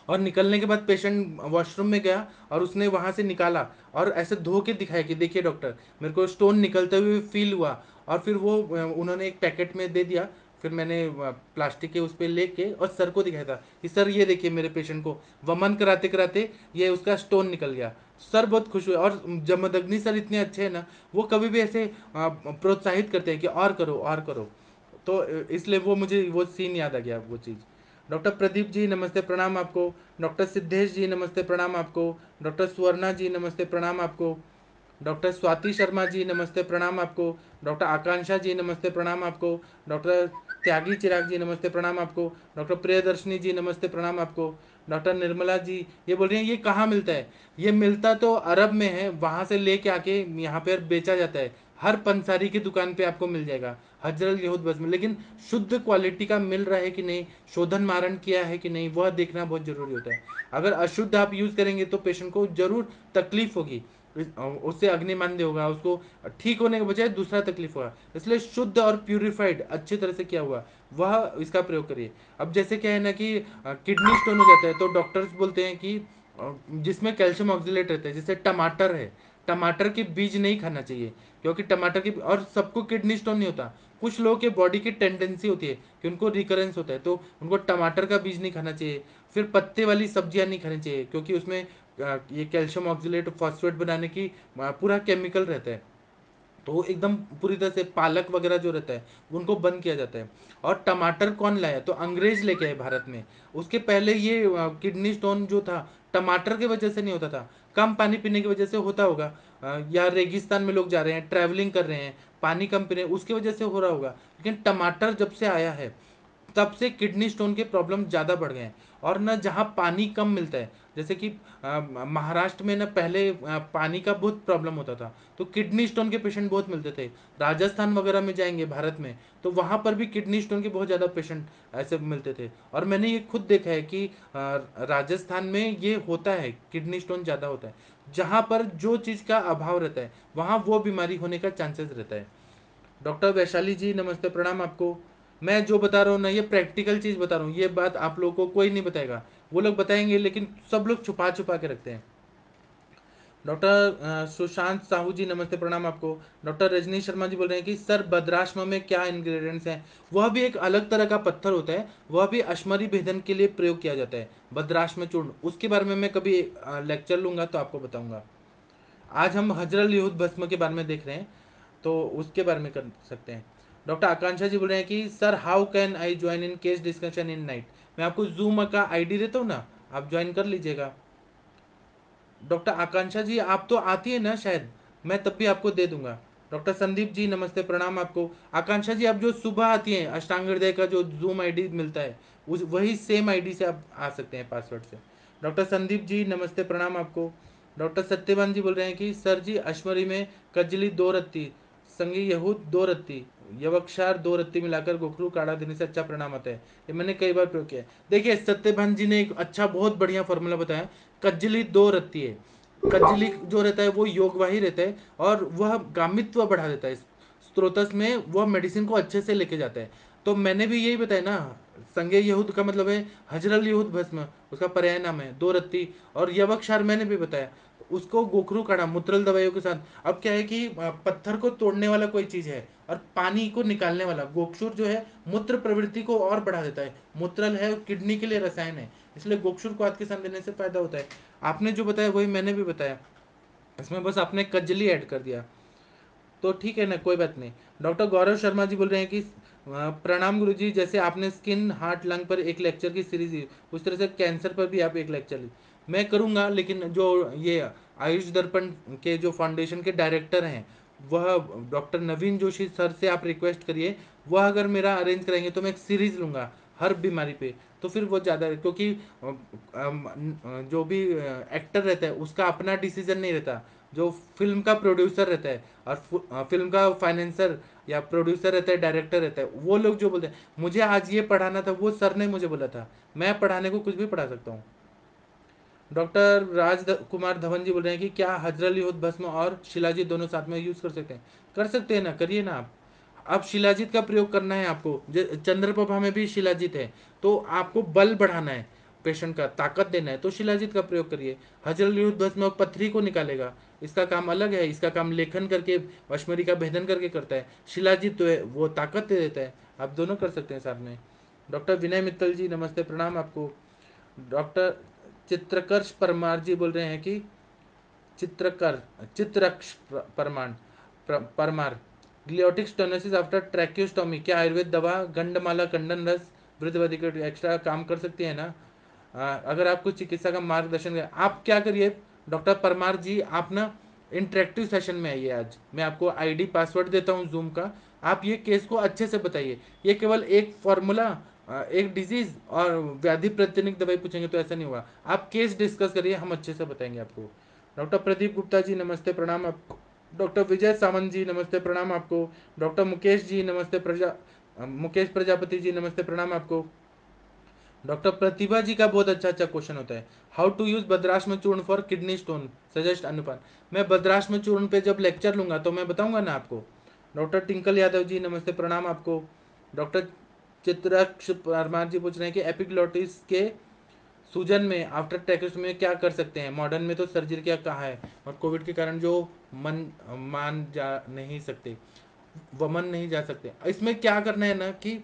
और निकलने के बाद पेशेंट वॉशरूम में गया और उसने वहाँ से निकाला और ऐसे धो के दिखाया कि देखिए डॉक्टर मेरे को स्टोन निकलते हुए फील हुआ। और फिर वो उन्होंने एक पैकेट में दे दिया, फिर मैंने प्लास्टिक के उस पर ले के और सर को दिखाया था कि सर ये देखिए मेरे पेशेंट को वमन कराते कराते ये उसका स्टोन निकल गया। सर बहुत खुश हुए। और जमदग्नि सर इतने अच्छे हैं ना, वो कभी भी ऐसे प्रोत्साहित करते हैं कि और करो और करो, तो इसलिए वो मुझे वो सीन याद आ गया वो चीज़। डॉक्टर प्रदीप जी नमस्ते प्रणाम आपको। डॉक्टर सिद्धेश जी नमस्ते प्रणाम आपको। डॉक्टर सुवर्णा जी नमस्ते प्रणाम आपको। डॉक्टर स्वाति शर्मा जी नमस्ते प्रणाम आपको। डॉक्टर आकांक्षा जी नमस्ते प्रणाम आपको। डॉक्टर त्यागी चिराग जी नमस्ते प्रणाम आपको। डॉक्टर प्रियदर्शनी जी नमस्ते प्रणाम आपको। डॉक्टर निर्मला जी ये बोल रही हैं ये कहाँ मिलता है? ये मिलता तो अरब में है, वहाँ से लेके आके यहाँ पर बेचा जाता है, हर पंसारी की दुकान पे आपको मिल जाएगा हजरल यहूद भस्म। लेकिन शुद्ध क्वालिटी का मिल रहा है कि नहीं, शोधन मारण किया है कि नहीं, वह देखना बहुत जरूरी होता है। अगर अशुद्ध आप यूज़ करेंगे तो पेशेंट को जरूर तकलीफ होगी, उससे अग्निमांद्य होगा, उसको ठीक होने के बजाय दूसरा तकलीफ होगा। इसलिए शुद्ध और प्यूरिफाइड अच्छी तरह से किया हुआ वह इसका प्रयोग करिए। अब जैसे क्या है ना कि किडनी स्टोन हो जाता है तो डॉक्टर्स बोलते हैं कि जिसमें कैल्शियम ऑक्सीलेट रहता है, जैसे टमाटर है, टमाटर के बीज नहीं खाना चाहिए क्योंकि टमाटर के, और सबको किडनी स्टोन नहीं होता, कुछ लोगों के बॉडी की टेंडेंसी होती है कि उनको रिकरेंस होता है, तो उनको टमाटर का बीज नहीं खाना चाहिए। फिर पत्ते वाली सब्जियां नहीं खानी चाहिए क्योंकि उसमें ये कैल्शियम ऑक्सीलेट फॉस्फेट बनाने की पूरा केमिकल रहता है, तो एकदम पूरी तरह से पालक वगैरह जो रहता है उनको बंद किया जाता है। और टमाटर कौन लाया? तो अंग्रेज लेके आए भारत में। उसके पहले ये किडनी स्टोन जो था टमाटर की वजह से नहीं होता था, कम पानी पीने की वजह से होता होगा, या रेगिस्तान में लोग जा रहे हैं, ट्रैवलिंग कर रहे हैं, पानी कम पी रहे हैं, उसकी वजह से हो रहा होगा। लेकिन टमाटर जब से आया है तब से किडनी स्टोन के प्रॉब्लम ज़्यादा बढ़ गए हैं। और ना जहाँ पानी कम मिलता है, जैसे कि महाराष्ट्र में ना पहले आ, पानी का बहुत प्रॉब्लम होता था तो किडनी स्टोन के पेशेंट बहुत मिलते थे। राजस्थान वगैरह में जाएंगे भारत में तो वहाँ पर भी किडनी स्टोन के बहुत ज़्यादा पेशेंट ऐसे मिलते थे। और मैंने ये खुद देखा है कि आ, राजस्थान में ये होता है, किडनी स्टोन ज़्यादा होता है। जहाँ पर जो चीज़ का अभाव रहता है वहाँ वो बीमारी होने का चांसेस रहता है। डॉक्टर वैशाली जी नमस्ते प्रणाम आपको। मैं जो बता रहा हूँ ना ये प्रैक्टिकल चीज़ बता रहा हूँ, ये बात आप लोगों को कोई नहीं बताएगा, वो लोग बताएंगे लेकिन सब लोग छुपा छुपा के रखते हैं। डॉक्टर सुशांत साहू जी नमस्ते, प्रणाम आपको। डॉक्टर रजनी शर्मा जी बोल रहे हैं कि सर भद्राश्म में क्या इंग्रेडिएंट्स हैं? वह भी एक अलग तरह का पत्थर होता है, वह भी अश्मरी भेदन के लिए प्रयोग किया जाता है, भद्राश्म चूर्ण। उसके बारे में मैं कभी लेक्चर लूँगा तो आपको बताऊँगा। आज हम हजरुल यहूद भस्म के बारे में देख रहे हैं, तो उसके बारे में कर सकते हैं। डॉक्टर आकांक्षा जी बोल रहे हैं कि sir how can I join in case discussion in night? मैं आपको जूम का आईडी देता हूँ ना, आप ज्वाइन कर लीजिएगा। डॉक्टर आकांक्षा जी आप तो आती है ना शायद, मैं तब भी आपको दे दूंगा। डॉक्टर संदीप जी नमस्ते, प्रणाम आपको। आकांक्षा जी आप जो सुबह आती हैं अष्टांग हृदय का जो जूम आईडी मिलता है उस वही सेम आईडी से आप आ सकते हैं, पासवर्ड से। डॉक्टर संदीप जी नमस्ते, प्रणाम आपको। डॉक्टर सत्यवान जी बोल रहे हैं कि सर जी अश्मरी में कजली दो रत्ती, संगी यहूद दो रत्ती, यवक्षार दो रत्ती मिलाकर गोखरू काढ़ा देने से अच्छा परिणाम आता है। ये मैंने कई बार प्रयोग किया है। देखिए सत्यभान जी ने एक अच्छा बहुत बढ़िया फॉर्मूला बताया, कजली दो रत्ती है। कजली जो रहता है वो योगवाही रहता है और वह गामित्व बढ़ा देता है, स्त्रोतस में वह मेडिसिन को अच्छे से लेके जाता है। तो मैंने भी यही बताया ना, संगे यहूद का मतलब है हजरुल यहूद भस्म, उसका पर्याय नाम है दो रत्ती। और यवक्षार मैंने भी बताया, उसको गोखरू काढ़ा मूत्रल दवाइयों के साथ। अब क्या है कि पत्थर को तोड़ने वाला कोई चीज है और पानी को निकालने वाला गोक्षुर जो है मूत्र प्रवृत्ति को और बढ़ा देता है। मूत्रल है, किडनी के लिए रसायन है, इसलिए गोक्षुर क्वाथ के साथ देने से फायदा होता है। आपने जो बताया वही मैंने भी बताया, इसमें बस आपने कजली ऐड कर दिया, तो ठीक है ना, कोई बात नहीं। डॉक्टर गौरव शर्मा जी बोल रहे हैं कि प्रणाम गुरुजी, जैसे आपने स्किन हार्ट लंग पर एक लेक्चर की सीरीज ली उस तरह से कैंसर पर भी आप एक लेक्चर ली। मैं करूँगा, लेकिन जो ये आयुष दर्पण के जो फाउंडेशन के डायरेक्टर हैं वह डॉक्टर नवीन जोशी सर से आप रिक्वेस्ट करिए, वह अगर मेरा अरेंज करेंगे तो मैं एक सीरीज़ लूँगा हर बीमारी पे, तो फिर वो ज़्यादा, क्योंकि जो भी एक्टर रहता है उसका अपना डिसीजन नहीं रहता, जो फिल्म का प्रोड्यूसर रहता है और फिल्म का फाइनेंसर या प्रोड्यूसर रहता है, डायरेक्टर रहता है, वो लोग जो बोलते हैं मुझे आज ये पढ़ाना था वो सर ने मुझे बोला था, मैं पढ़ाने को कुछ भी पढ़ा सकता हूँ। डॉक्टर राज कुमार धवन जी बोल रहे हैं कि क्या हजरुल यहूद भस्म और शिलाजीत दोनों साथ में यूज़ कर सकते हैं? कर सकते हैं ना, करिए ना आप। अब शिलाजीत का प्रयोग करना है आपको, चंद्रप्रभा में भी शिलाजीत है, तो आपको बल बढ़ाना है, पेशेंट का ताकत देना है, तो शिलाजीत का प्रयोग करिए। हजरुल यहूद भस्म पथरी को निकालेगा, इसका काम अलग है, इसका काम लेखन करके अश्मरी का भेदन करके करता है। शिलाजीत तो है वो ताकत दे देता है, आप दोनों कर सकते हैं साथ में। डॉक्टर विनय मित्तल जी नमस्ते, प्रणाम आपको। डॉक्टर चित्रकर्ष परमार जी बोल रहे हैं कि चित्रकर चित्रक्ष परमान Parmar gliotic stenosis after tracheostomy, क्या आयुर्वेद दवा गंडमाला कंडन रस वृद्धवधि के एक्स्ट्रा काम कर सकती है ना? आ, अगर आपको चिकित्सा का मार्गदर्शन, आप क्या करिए डॉक्टर परमार जी, आप ना इंटरेक्टिव सेशन में आइए। आज मैं आपको आईडी पासवर्ड देता हूँ जूम का, आप ये केस को अच्छे से बताइए। ये केवल एक फॉर्मूला, एक डिजीज और व्याधि प्रतिनिधिक दवाई पूछेंगे तो ऐसा नहीं होगा, आप केस डिस्कस करिए, हम अच्छे से बताएंगे आपको। डॉक्टर प्रदीप गुप्ता जी नमस्ते, प्रणाम आपको। डॉक्टर विजय सावंत जी नमस्ते, प्रणाम आपको। डॉक्टर मुकेश जी नमस्ते, प्रजा मुकेश प्रजापति जी नमस्ते, प्रणाम आपको। डॉक्टर प्रतिभा जी का बहुत अच्छा अच्छा क्वेश्चन होता है, how to use Bhadrashma churna for kidney stone, suggest anupan. मैं भद्राश्म चूर्ण पे जब लेक्चर लूंगा तो मैं बताऊंगा ना आपको। डॉक्टर टिंकल यादव जी नमस्ते, प्रणाम आपको। डॉक्टर चित्रक्ष परमार जी पूछ रहे हैं कि एपिग्लोटिस के सूजन में आफ्टर ट्रैक्योस्टोमी में क्या कर सकते हैं? मॉडर्न में तो सर्जरी क्या कहा है, और कोविड के कारण जो मन मान जा नहीं सकते, वमन नहीं जा सकते, इसमें क्या करना है ना कि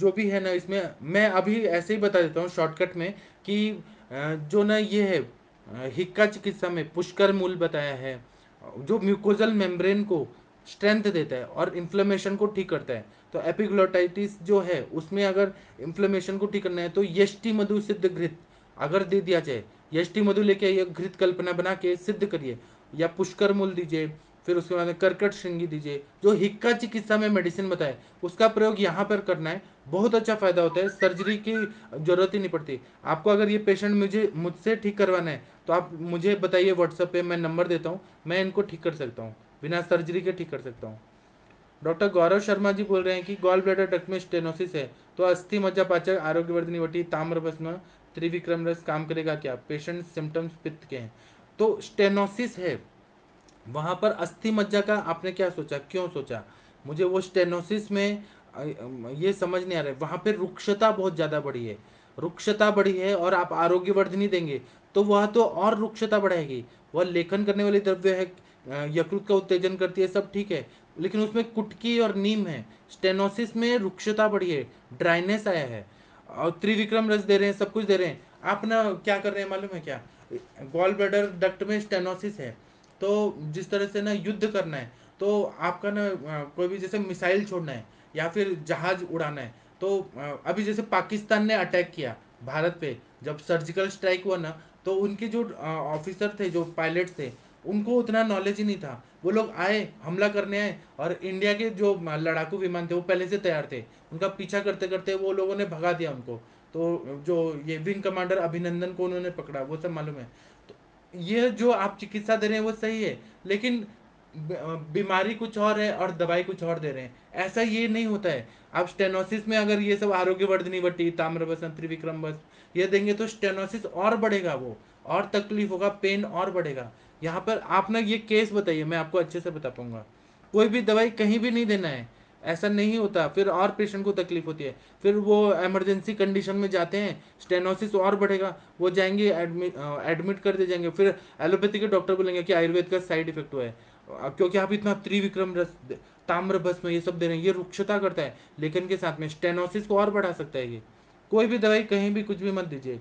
जो भी है ना, इसमें मैं अभी ऐसे ही बता देता हूँ शॉर्टकट में कि जो ना ये है हिक्का चिकित्सा में पुष्कर मूल बताया है, जो म्यूकोजल मेम्ब्रेन को स्ट्रेंथ देता है और इन्फ्लेमेशन को ठीक करता है। तो एपिग्लोटाइटिस जो है उसमें अगर इन्फ्लेमेशन को ठीक करना है तो यष्टिमधु सिद्ध घृत अगर दे दिया जाए, यष्टिमधु लेके आइए, घृत कल्पना बना के सिद्ध करिए, या पुष्कर मूल दीजिए, फिर उसके बाद कर्कट श्रृंगी दीजिए। जो हिक्का चिकित्सा में मेडिसिन बताए उसका प्रयोग यहाँ पर करना है, बहुत अच्छा फायदा होता है, सर्जरी की जरूरत ही नहीं पड़ती आपको। अगर ये पेशेंट मुझे मुझसे ठीक करवाना है तो आप मुझे बताइए, व्हाट्सएप पे मैं नंबर देता हूँ, मैं इनको ठीक कर सकता हूँ, बिना सर्जरी के ठीक कर सकता हूँ। डॉक्टर गौरव शर्मा जी बोल रहे हैं कि गॉल ब्लैडर डक्ट में स्टेनोसिस है तो अस्थि मज्जा पाचक आरोग्यवर्धनी वटी ताम्र भस्म त्रिविक्रम रस काम करेगा क्या? पेशेंट सिम्टम्स पित्त के हैं तो स्टेनोसिस है, वहाँ पर अस्थि मज्जा का आपने क्या सोचा, क्यों सोचा? मुझे वो स्टेनोसिस में ये समझ नहीं आ रहा है, वहाँ पर रुक्षता बहुत ज़्यादा बढ़ी है, रुक्षता बढ़ी है और आप आरोग्यवर्धनी देंगे तो वह तो और रुक्षता बढ़ाएगी। वह लेखन करने वाली द्रव्य है, यकृत का उत्तेजन करती है, सब ठीक है, लेकिन उसमें कुटकी और नीम है। स्टेनोसिस में रुक्षता बढ़ी है, ड्राइनेस आया है। और त्रिविक्रम रस दे रहे हैं, सब कुछ दे रहे हैं, आप ना क्या कर रहे हैं मालूम है क्या, गॉल ब्लैडर डक्ट में स्टेनोसिस है। तो जिस तरह से ना युद्ध करना है, तो आपका ना कोई भी जैसे मिसाइल छोड़ना है या फिर जहाज उड़ाना है, तो अभी जैसे पाकिस्तान ने अटैक किया भारत पे, जब सर्जिकल स्ट्राइक हुआ ना, तो उनके जो ऑफिसर थे, जो पायलट थे, उनको उतना नॉलेज ही नहीं था। वो लोग आए, हमला करने आए, और इंडिया के जो लड़ाकू विमान थे वो पहले से तैयार थे, उनका पीछा करते करते वो लोगों ने भगा दिया उनको। तो जो ये विंग कमांडर अभिनंदन को उन्होंने पकड़ा, वो सब मालूम है। तो ये जो आप चिकित्सा दे रहे हैं वो सही है, लेकिन बीमारी कुछ और है और दवाई कुछ और दे रहे हैं, ऐसा ये नहीं होता है। आप स्टेनोसिस में अगर ये सब आरोग्यवर्धनी वटी, ताम्रवसन, त्रिविक्रम बस ये देंगे तो स्टेनोसिस और बढ़ेगा, वो और तकलीफ होगा, पेन और बढ़ेगा। यहाँ पर आप ना ये केस बताइए, मैं आपको अच्छे से बता पाऊंगा। कोई भी दवाई कहीं भी नहीं देना है, ऐसा नहीं होता, फिर और पेशेंट को तकलीफ होती है, फिर वो इमरजेंसी कंडीशन में जाते हैं, स्टेनोसिस और बढ़ेगा, वो जाएंगे एडमिट एडमिट कर दिए जाएंगे। फिर एलोपैथी के डॉक्टर बोलेंगे कि आयुर्वेद का साइड इफेक्ट हुआ है, क्योंकि आप इतना त्रिविक्रम रस, ताम्र भस्म ये सब दे रहे हैं, ये रुक्षता करता है लेखन के साथ में, स्टेनोसिस को और बढ़ा सकता है। ये कोई भी दवाई कहीं भी कुछ भी मत दीजिए।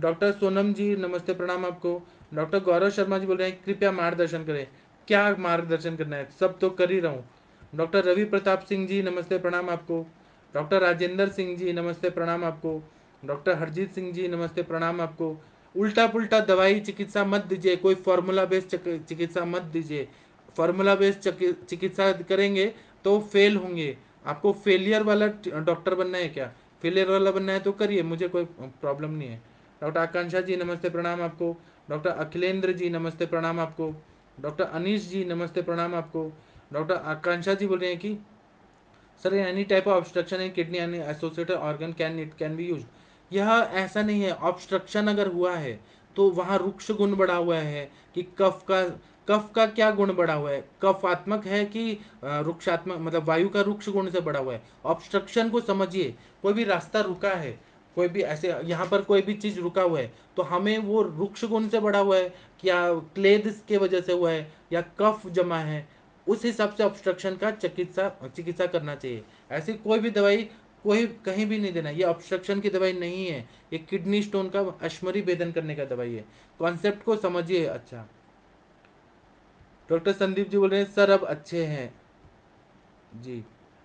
डॉक्टर सोनम जी नमस्ते, प्रणाम आपको। डॉक्टर गौरव शर्मा जी बोल रहे हैं कृपया मार्गदर्शन करें। क्या मार्गदर्शन करना है, सब तो कर ही रहा हूँ। डॉक्टर रवि प्रताप सिंह जी नमस्ते, प्रणाम आपको। डॉक्टर राजेंद्र सिंह जी नमस्ते, प्रणाम आपको। डॉक्टर हरजीत सिंह जी नमस्ते, प्रणाम आपको। उल्टा पुल्टा दवाई चिकित्सा मत दीजिए, कोई फार्मूला बेस्ड चिकित्सा मत दीजिए। फार्मूला बेस्ड चिकित्सा करेंगे तो फेल होंगे। आपको फेलियर वाला डॉक्टर बनना है क्या, फेलियर वाला बनना है तो करिए, मुझे कोई प्रॉब्लम नहीं है। डॉक्टर आकांक्षा जी नमस्ते, प्रणाम आपको। डॉक्टर अखिलेंद्र जी नमस्ते, प्रणाम आपको। डॉक्टर अनीश जी नमस्ते, प्रणाम आपको। डॉक्टर आकांक्षा जी बोल रहे हैं कि sir any type of obstruction in kidney and associated organ can it can be use. यह ऐसा नहीं है, ऑब्स्ट्रक्शन अगर हुआ है तो वहाँ रुक्ष गुण बढ़ा हुआ है कि कफ का, कफ का क्या गुण बढ़ा हुआ है, कफात्मक है कि रुक्षात्मक, मतलब वायु का रुक्ष गुण से बढ़ा हुआ है। ऑब्स्ट्रक्शन को समझिए, कोई भी रास्ता रुका है, कोई भी ऐसे यहाँ पर कोई भी चीज़ रुका हुआ है, तो हमें वो रुक्ष गुण से बढ़ा हुआ है या क्लेद के वजह से हुआ है या कफ जमा है, उस हिसाब से ऑब्स्ट्रक्शन का चिकित्सा चिकित्सा करना चाहिए। ऐसी कोई भी दवाई कोई कहीं भी नहीं देना, ये ऑब्स्ट्रक्शन की दवाई नहीं है, ये किडनी स्टोन का अश्मरी भेदन करने का दवाई है। कॉन्सेप्ट को समझिए। अच्छा, डॉक्टर संदीप जी बोल रहे हैं सर अब अच्छे हैं जी।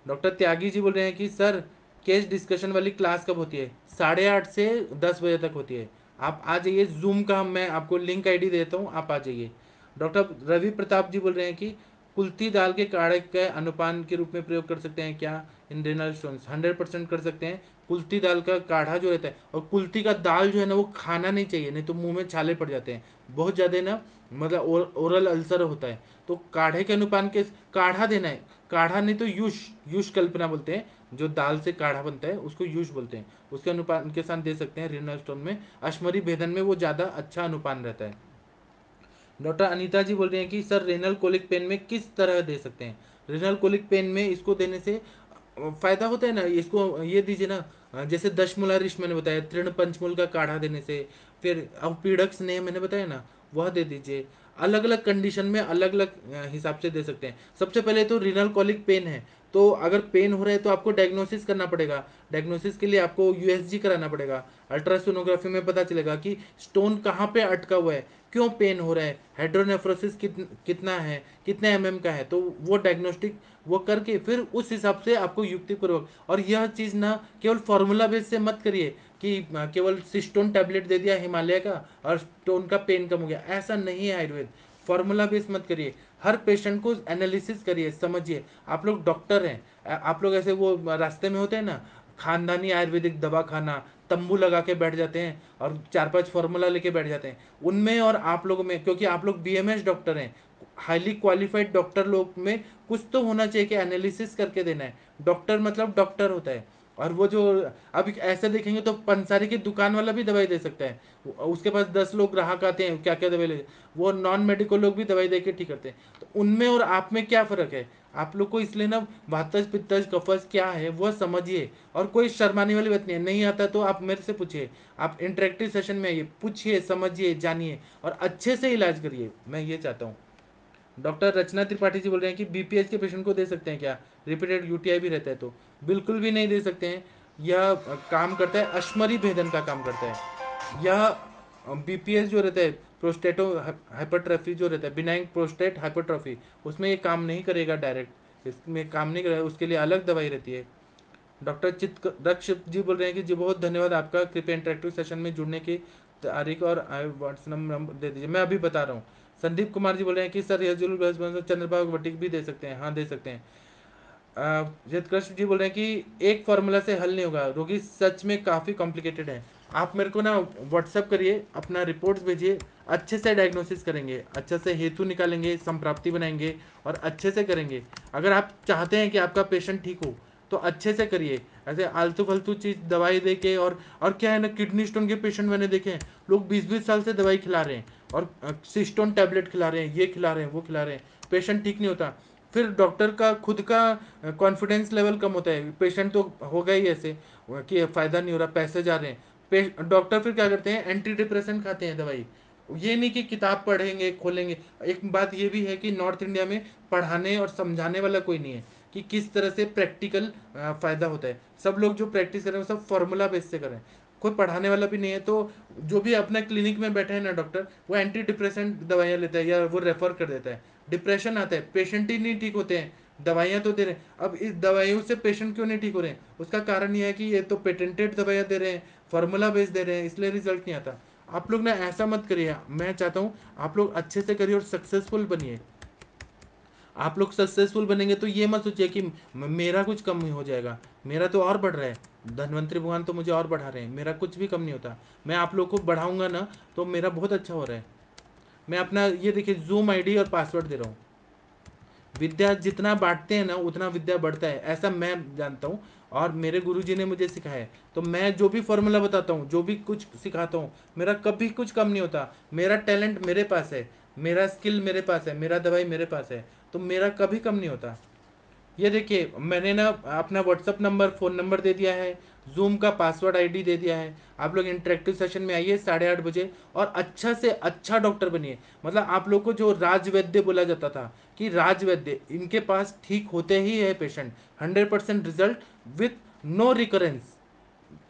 डॉक्टर त्यागी जी बोल रहे हैं कि सर केस डिस्कशन वाली क्लास कब होती है, साढ़े आठ से दस बजे तक होती है, आप आ जाइए। जूम का मैं आपको लिंक आईडी देता हूँ, आप आ जाइए। डॉक्टर रवि प्रताप जी बोल रहे हैं कि कुल्थी दाल के काढ़े का अनुपान के रूप में प्रयोग कर सकते हैं क्या in renal stones. Hundred percent कर सकते हैं। कुल्थी दाल का काढ़ा जो रहता है, और कुल्थी का दाल जो है ना वो खाना नहीं चाहिए, नहीं तो मुंह में छाले पड़ जाते हैं, बहुत ज़्यादा ना मतलब और, ओरल अल्सर होता है। तो काढ़े के अनुपान के काढ़ा देना है, काढ़ा नहीं तो यूश, यूश कल्पना बोलते हैं, जो दाल से काढ़ा बनता है उसको यूश बोलते हैं, उसके अनुपान के साथ दे सकते हैं। रेनल स्टोन में अश्मरी भेदन में वो ज़्यादा अच्छा अनुपान रहता है। डॉक्टर अनीता जी बोल रही हैं कि सर रेनल कोलिक पेन में किस तरह दे सकते हैं। रेनल कोलिक पेन में इसको देने से फ़ायदा होता है ना, इसको ये दीजिए ना, जैसे दशमूलारिष्ट मैंने बताया, तृण पंचमूल का काढ़ा देने से, फिर अपीडक स्नेह मैंने बताया ना, वह दे दीजिए। अलग अलग कंडीशन में अलग अलग हिसाब से दे सकते हैं। सबसे पहले तो रीनल कॉलिक पेन है, तो अगर पेन हो रहा है तो आपको डायग्नोसिस करना पड़ेगा। डायग्नोसिस के लिए आपको यूएसजी कराना पड़ेगा, अल्ट्रासोनोग्राफी में पता चलेगा कि स्टोन कहाँ पे अटका हुआ है, क्यों पेन हो रहा है, हाइड्रोनेफ्रोसिस कितन, कितना है, कितने एम एम का है, तो वो डायग्नोस्टिक वो करके फिर उस हिसाब से आपको युक्तिपूर्वक। और यह चीज़ ना केवल फार्मूला बेस से मत करिए कि केवल सिस्टोन टैबलेट दे दिया हिमालय का और स्टोन का पेन कम हो गया, ऐसा नहीं है। आयुर्वेद फार्मूला बेस मत करिए, हर पेशेंट को एनालिसिस करिए, समझिए। आप लोग डॉक्टर हैं, आप लोग ऐसे वो रास्ते में होते हैं ना, खानदानी आयुर्वेदिक दवा खाना, तंबू लगा के बैठ जाते हैं और चार पांच फार्मूला लेके बैठ जाते हैं, उनमें और आप लोगों में, क्योंकि आप लोग बीएमएस डॉक्टर हैं, हाईली क्वालिफाइड डॉक्टर लोग में कुछ तो होना चाहिए कि एनालिसिस करके देना है। डॉक्टर मतलब डॉक्टर होता है, और वो जो अब ऐसे देखेंगे तो पंसारी की दुकान वाला भी दवाई दे सकता है, उसके पास दस लोग ग्राहक आते हैं, क्या क्या दवाई ले, वो नॉन मेडिकल लोग भी दवाई दे के ठीक करते हैं। तो उनमें और आप में क्या फ़र्क है? आप लोग को इसलिए ना वातज पित्तज कफज क्या है वो समझिए, और कोई शर्माने वाली बात नहीं है। नहीं आता तो आप मेरे से पूछिए, आप इंटरेक्टिव सेशन में आइए, पूछिए, समझिए, जानिए और अच्छे से इलाज करिए, मैं ये चाहता हूँ। डॉक्टर रचना त्रिपाठी जी बोल रहे हैं कि बीपीएच के पेशेंट को दे सकते हैं क्या? रिपीटेड यूटीआई भी रहता है तो बिल्कुल भी नहीं दे सकते हैं। यह काम करता है अश्मरी भेदन का काम करता है। यह बीपीएच जो रहता है प्रोस्टेटो हाइपरट्रॉफी जो रहता है बिनाइन प्रोस्टेट हाइपरट्रॉफी, उसमें ये काम नहीं करेगा, डायरेक्ट इसमें काम नहीं करेगा, उसके लिए अलग दवाई रहती है। डॉक्टर चित्त रक्ष जी बोल रहे हैं कि जी बहुत धन्यवाद आपका, कृपया इंटरेक्टिव सेशन में जुड़ने की तारीख और व्हाट्सएप नंबर दे दीजिए, मैं अभी बता रहा हूँ। संदीप कुमार जी बोल रहे हैं कि सर हजरुल बहस्म चंद्रप्रभा वटी भी दे सकते हैं, हाँ दे सकते हैं। कृष्ण जी बोल रहे हैं कि एक फार्मूला से हल नहीं होगा, रोगी सच में काफ़ी कॉम्प्लिकेटेड है। आप मेरे को ना व्हाट्सअप करिए, अपना रिपोर्ट्स भेजिए, अच्छे से डायग्नोसिस करेंगे, अच्छे से हेतु निकालेंगे, संप्राप्ति बनाएंगे और अच्छे से करेंगे। अगर आप चाहते हैं कि आपका पेशेंट ठीक हो तो अच्छे से करिए, ऐसे आलतू फालतू चीज़ दवाई दे के। और और क्या है ना, किडनी स्टोन के पेशेंट मैंने देखे हैं, लोग बीस बीस साल से दवाई खिला रहे हैं और सिस्टोन टैबलेट खिला रहे हैं, ये खिला रहे हैं, वो खिला रहे हैं, पेशेंट ठीक नहीं होता। फिर डॉक्टर का खुद का कॉन्फिडेंस लेवल कम होता है, पेशेंट तो हो गया ही ऐसे कि फ़ायदा नहीं हो रहा, पैसे जा रहे हैं। डॉक्टर फिर क्या करते हैं, एंटी डिप्रेसेंट खाते हैं दवाई। ये नहीं कि किताब पढ़ेंगे खोलेंगे। एक बात ये भी है कि नॉर्थ इंडिया में पढ़ाने और समझाने वाला कोई नहीं है कि किस तरह से प्रैक्टिकल फ़ायदा होता है। सब लोग जो प्रैक्टिस कर रहे हैं सब फार्मूला बेस से कर रहे हैं, कोई पढ़ाने वाला भी नहीं है। तो जो भी अपना क्लिनिक में बैठे हैं ना डॉक्टर, वो एंटी डिप्रेसेंट दवाइयाँ लेता है या वो रेफ़र कर देता है, डिप्रेशन आता है, पेशेंट ही नहीं ठीक होते हैं, दवाइयाँ तो दे रहे हैं। अब इस दवाइयों से पेशेंट क्यों नहीं ठीक हो रहे हैं? उसका कारण यह है कि ये तो पेटेंटेड दवाइयाँ दे रहे हैं, फार्मूला बेस्ड दे रहे हैं, इसलिए रिजल्ट नहीं आता। आप लोग ना ऐसा मत करिए, मैं चाहता हूँ आप लोग अच्छे से करिए और सक्सेसफुल बनिए। आप लोग सक्सेसफुल बनेंगे तो ये मत सोचिए कि मेरा कुछ कम हो जाएगा, मेरा तो और बढ़ रहा है, धनवंतरी भगवान तो मुझे और बढ़ा रहे हैं, मेरा कुछ भी कम नहीं होता। मैं आप लोग को बढ़ाऊँगा ना तो मेरा बहुत अच्छा हो रहा है। मैं अपना ये देखिए जूम आईडी और पासवर्ड दे रहा हूँ। विद्या जितना बांटते हैं ना उतना विद्या बढ़ता है, ऐसा मैं जानता हूँ और मेरे गुरुजी ने मुझे सिखाया है। तो मैं जो भी फॉर्मूला बताता हूँ, जो भी कुछ सिखाता हूँ, मेरा कभी कुछ कम नहीं होता। मेरा टैलेंट मेरे पास है, मेरा स्किल मेरे पास है, मेरा दवाई मेरे पास है, तो मेरा कभी कम नहीं होता। ये देखिए मैंने ना अपना व्हाट्सअप नंबर, फ़ोन नंबर दे दिया है, जूम का पासवर्ड आईडी दे दिया है। आप लोग इंटरेक्टिव सेशन में आइए साढ़े आठ बजे और अच्छा से अच्छा डॉक्टर बनिए। मतलब आप लोग को जो राजवैद्य बोला जाता था कि राजवैद्य, इनके पास ठीक होते ही है patient, hundred percent result with no recurrence.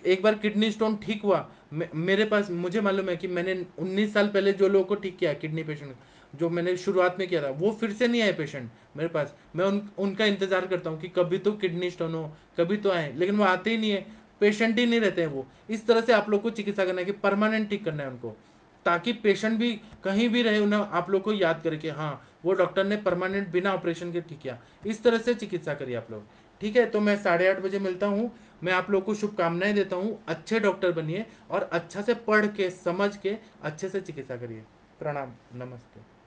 एक बार किडनी स्टोन ठीक हुआ, मेरे पास मुझे मालूम है कि मैंने उन्नीस साल पहले जो लोगों को ठीक किया किडनी पेशेंट, जो मैंने शुरुआत में किया था, वो फिर से नहीं आए पेशेंट मेरे पास। मैं उन उनका इंतज़ार करता हूँ कि कभी तो किडनी स्टोन हो, कभी तो आए, लेकिन वो आते ही नहीं है, पेशेंट ही नहीं रहते हैं वो। इस तरह से आप लोग को चिकित्सा करना है कि परमानेंट ठीक करना है उनको, ताकि पेशेंट भी कहीं भी रहे उन्हें आप लोग को याद करके, हाँ वो डॉक्टर ने परमानेंट बिना ऑपरेशन के ठीक किया। इस तरह से चिकित्सा करिए आप लोग, ठीक है? तो मैं साढ़े आठ बजे मिलता हूँ। मैं आप लोग को शुभकामनाएं देता हूँ, अच्छे डॉक्टर बनिए और अच्छा से पढ़ के समझ के अच्छे से चिकित्सा करिए। प्रणाम, नमस्ते।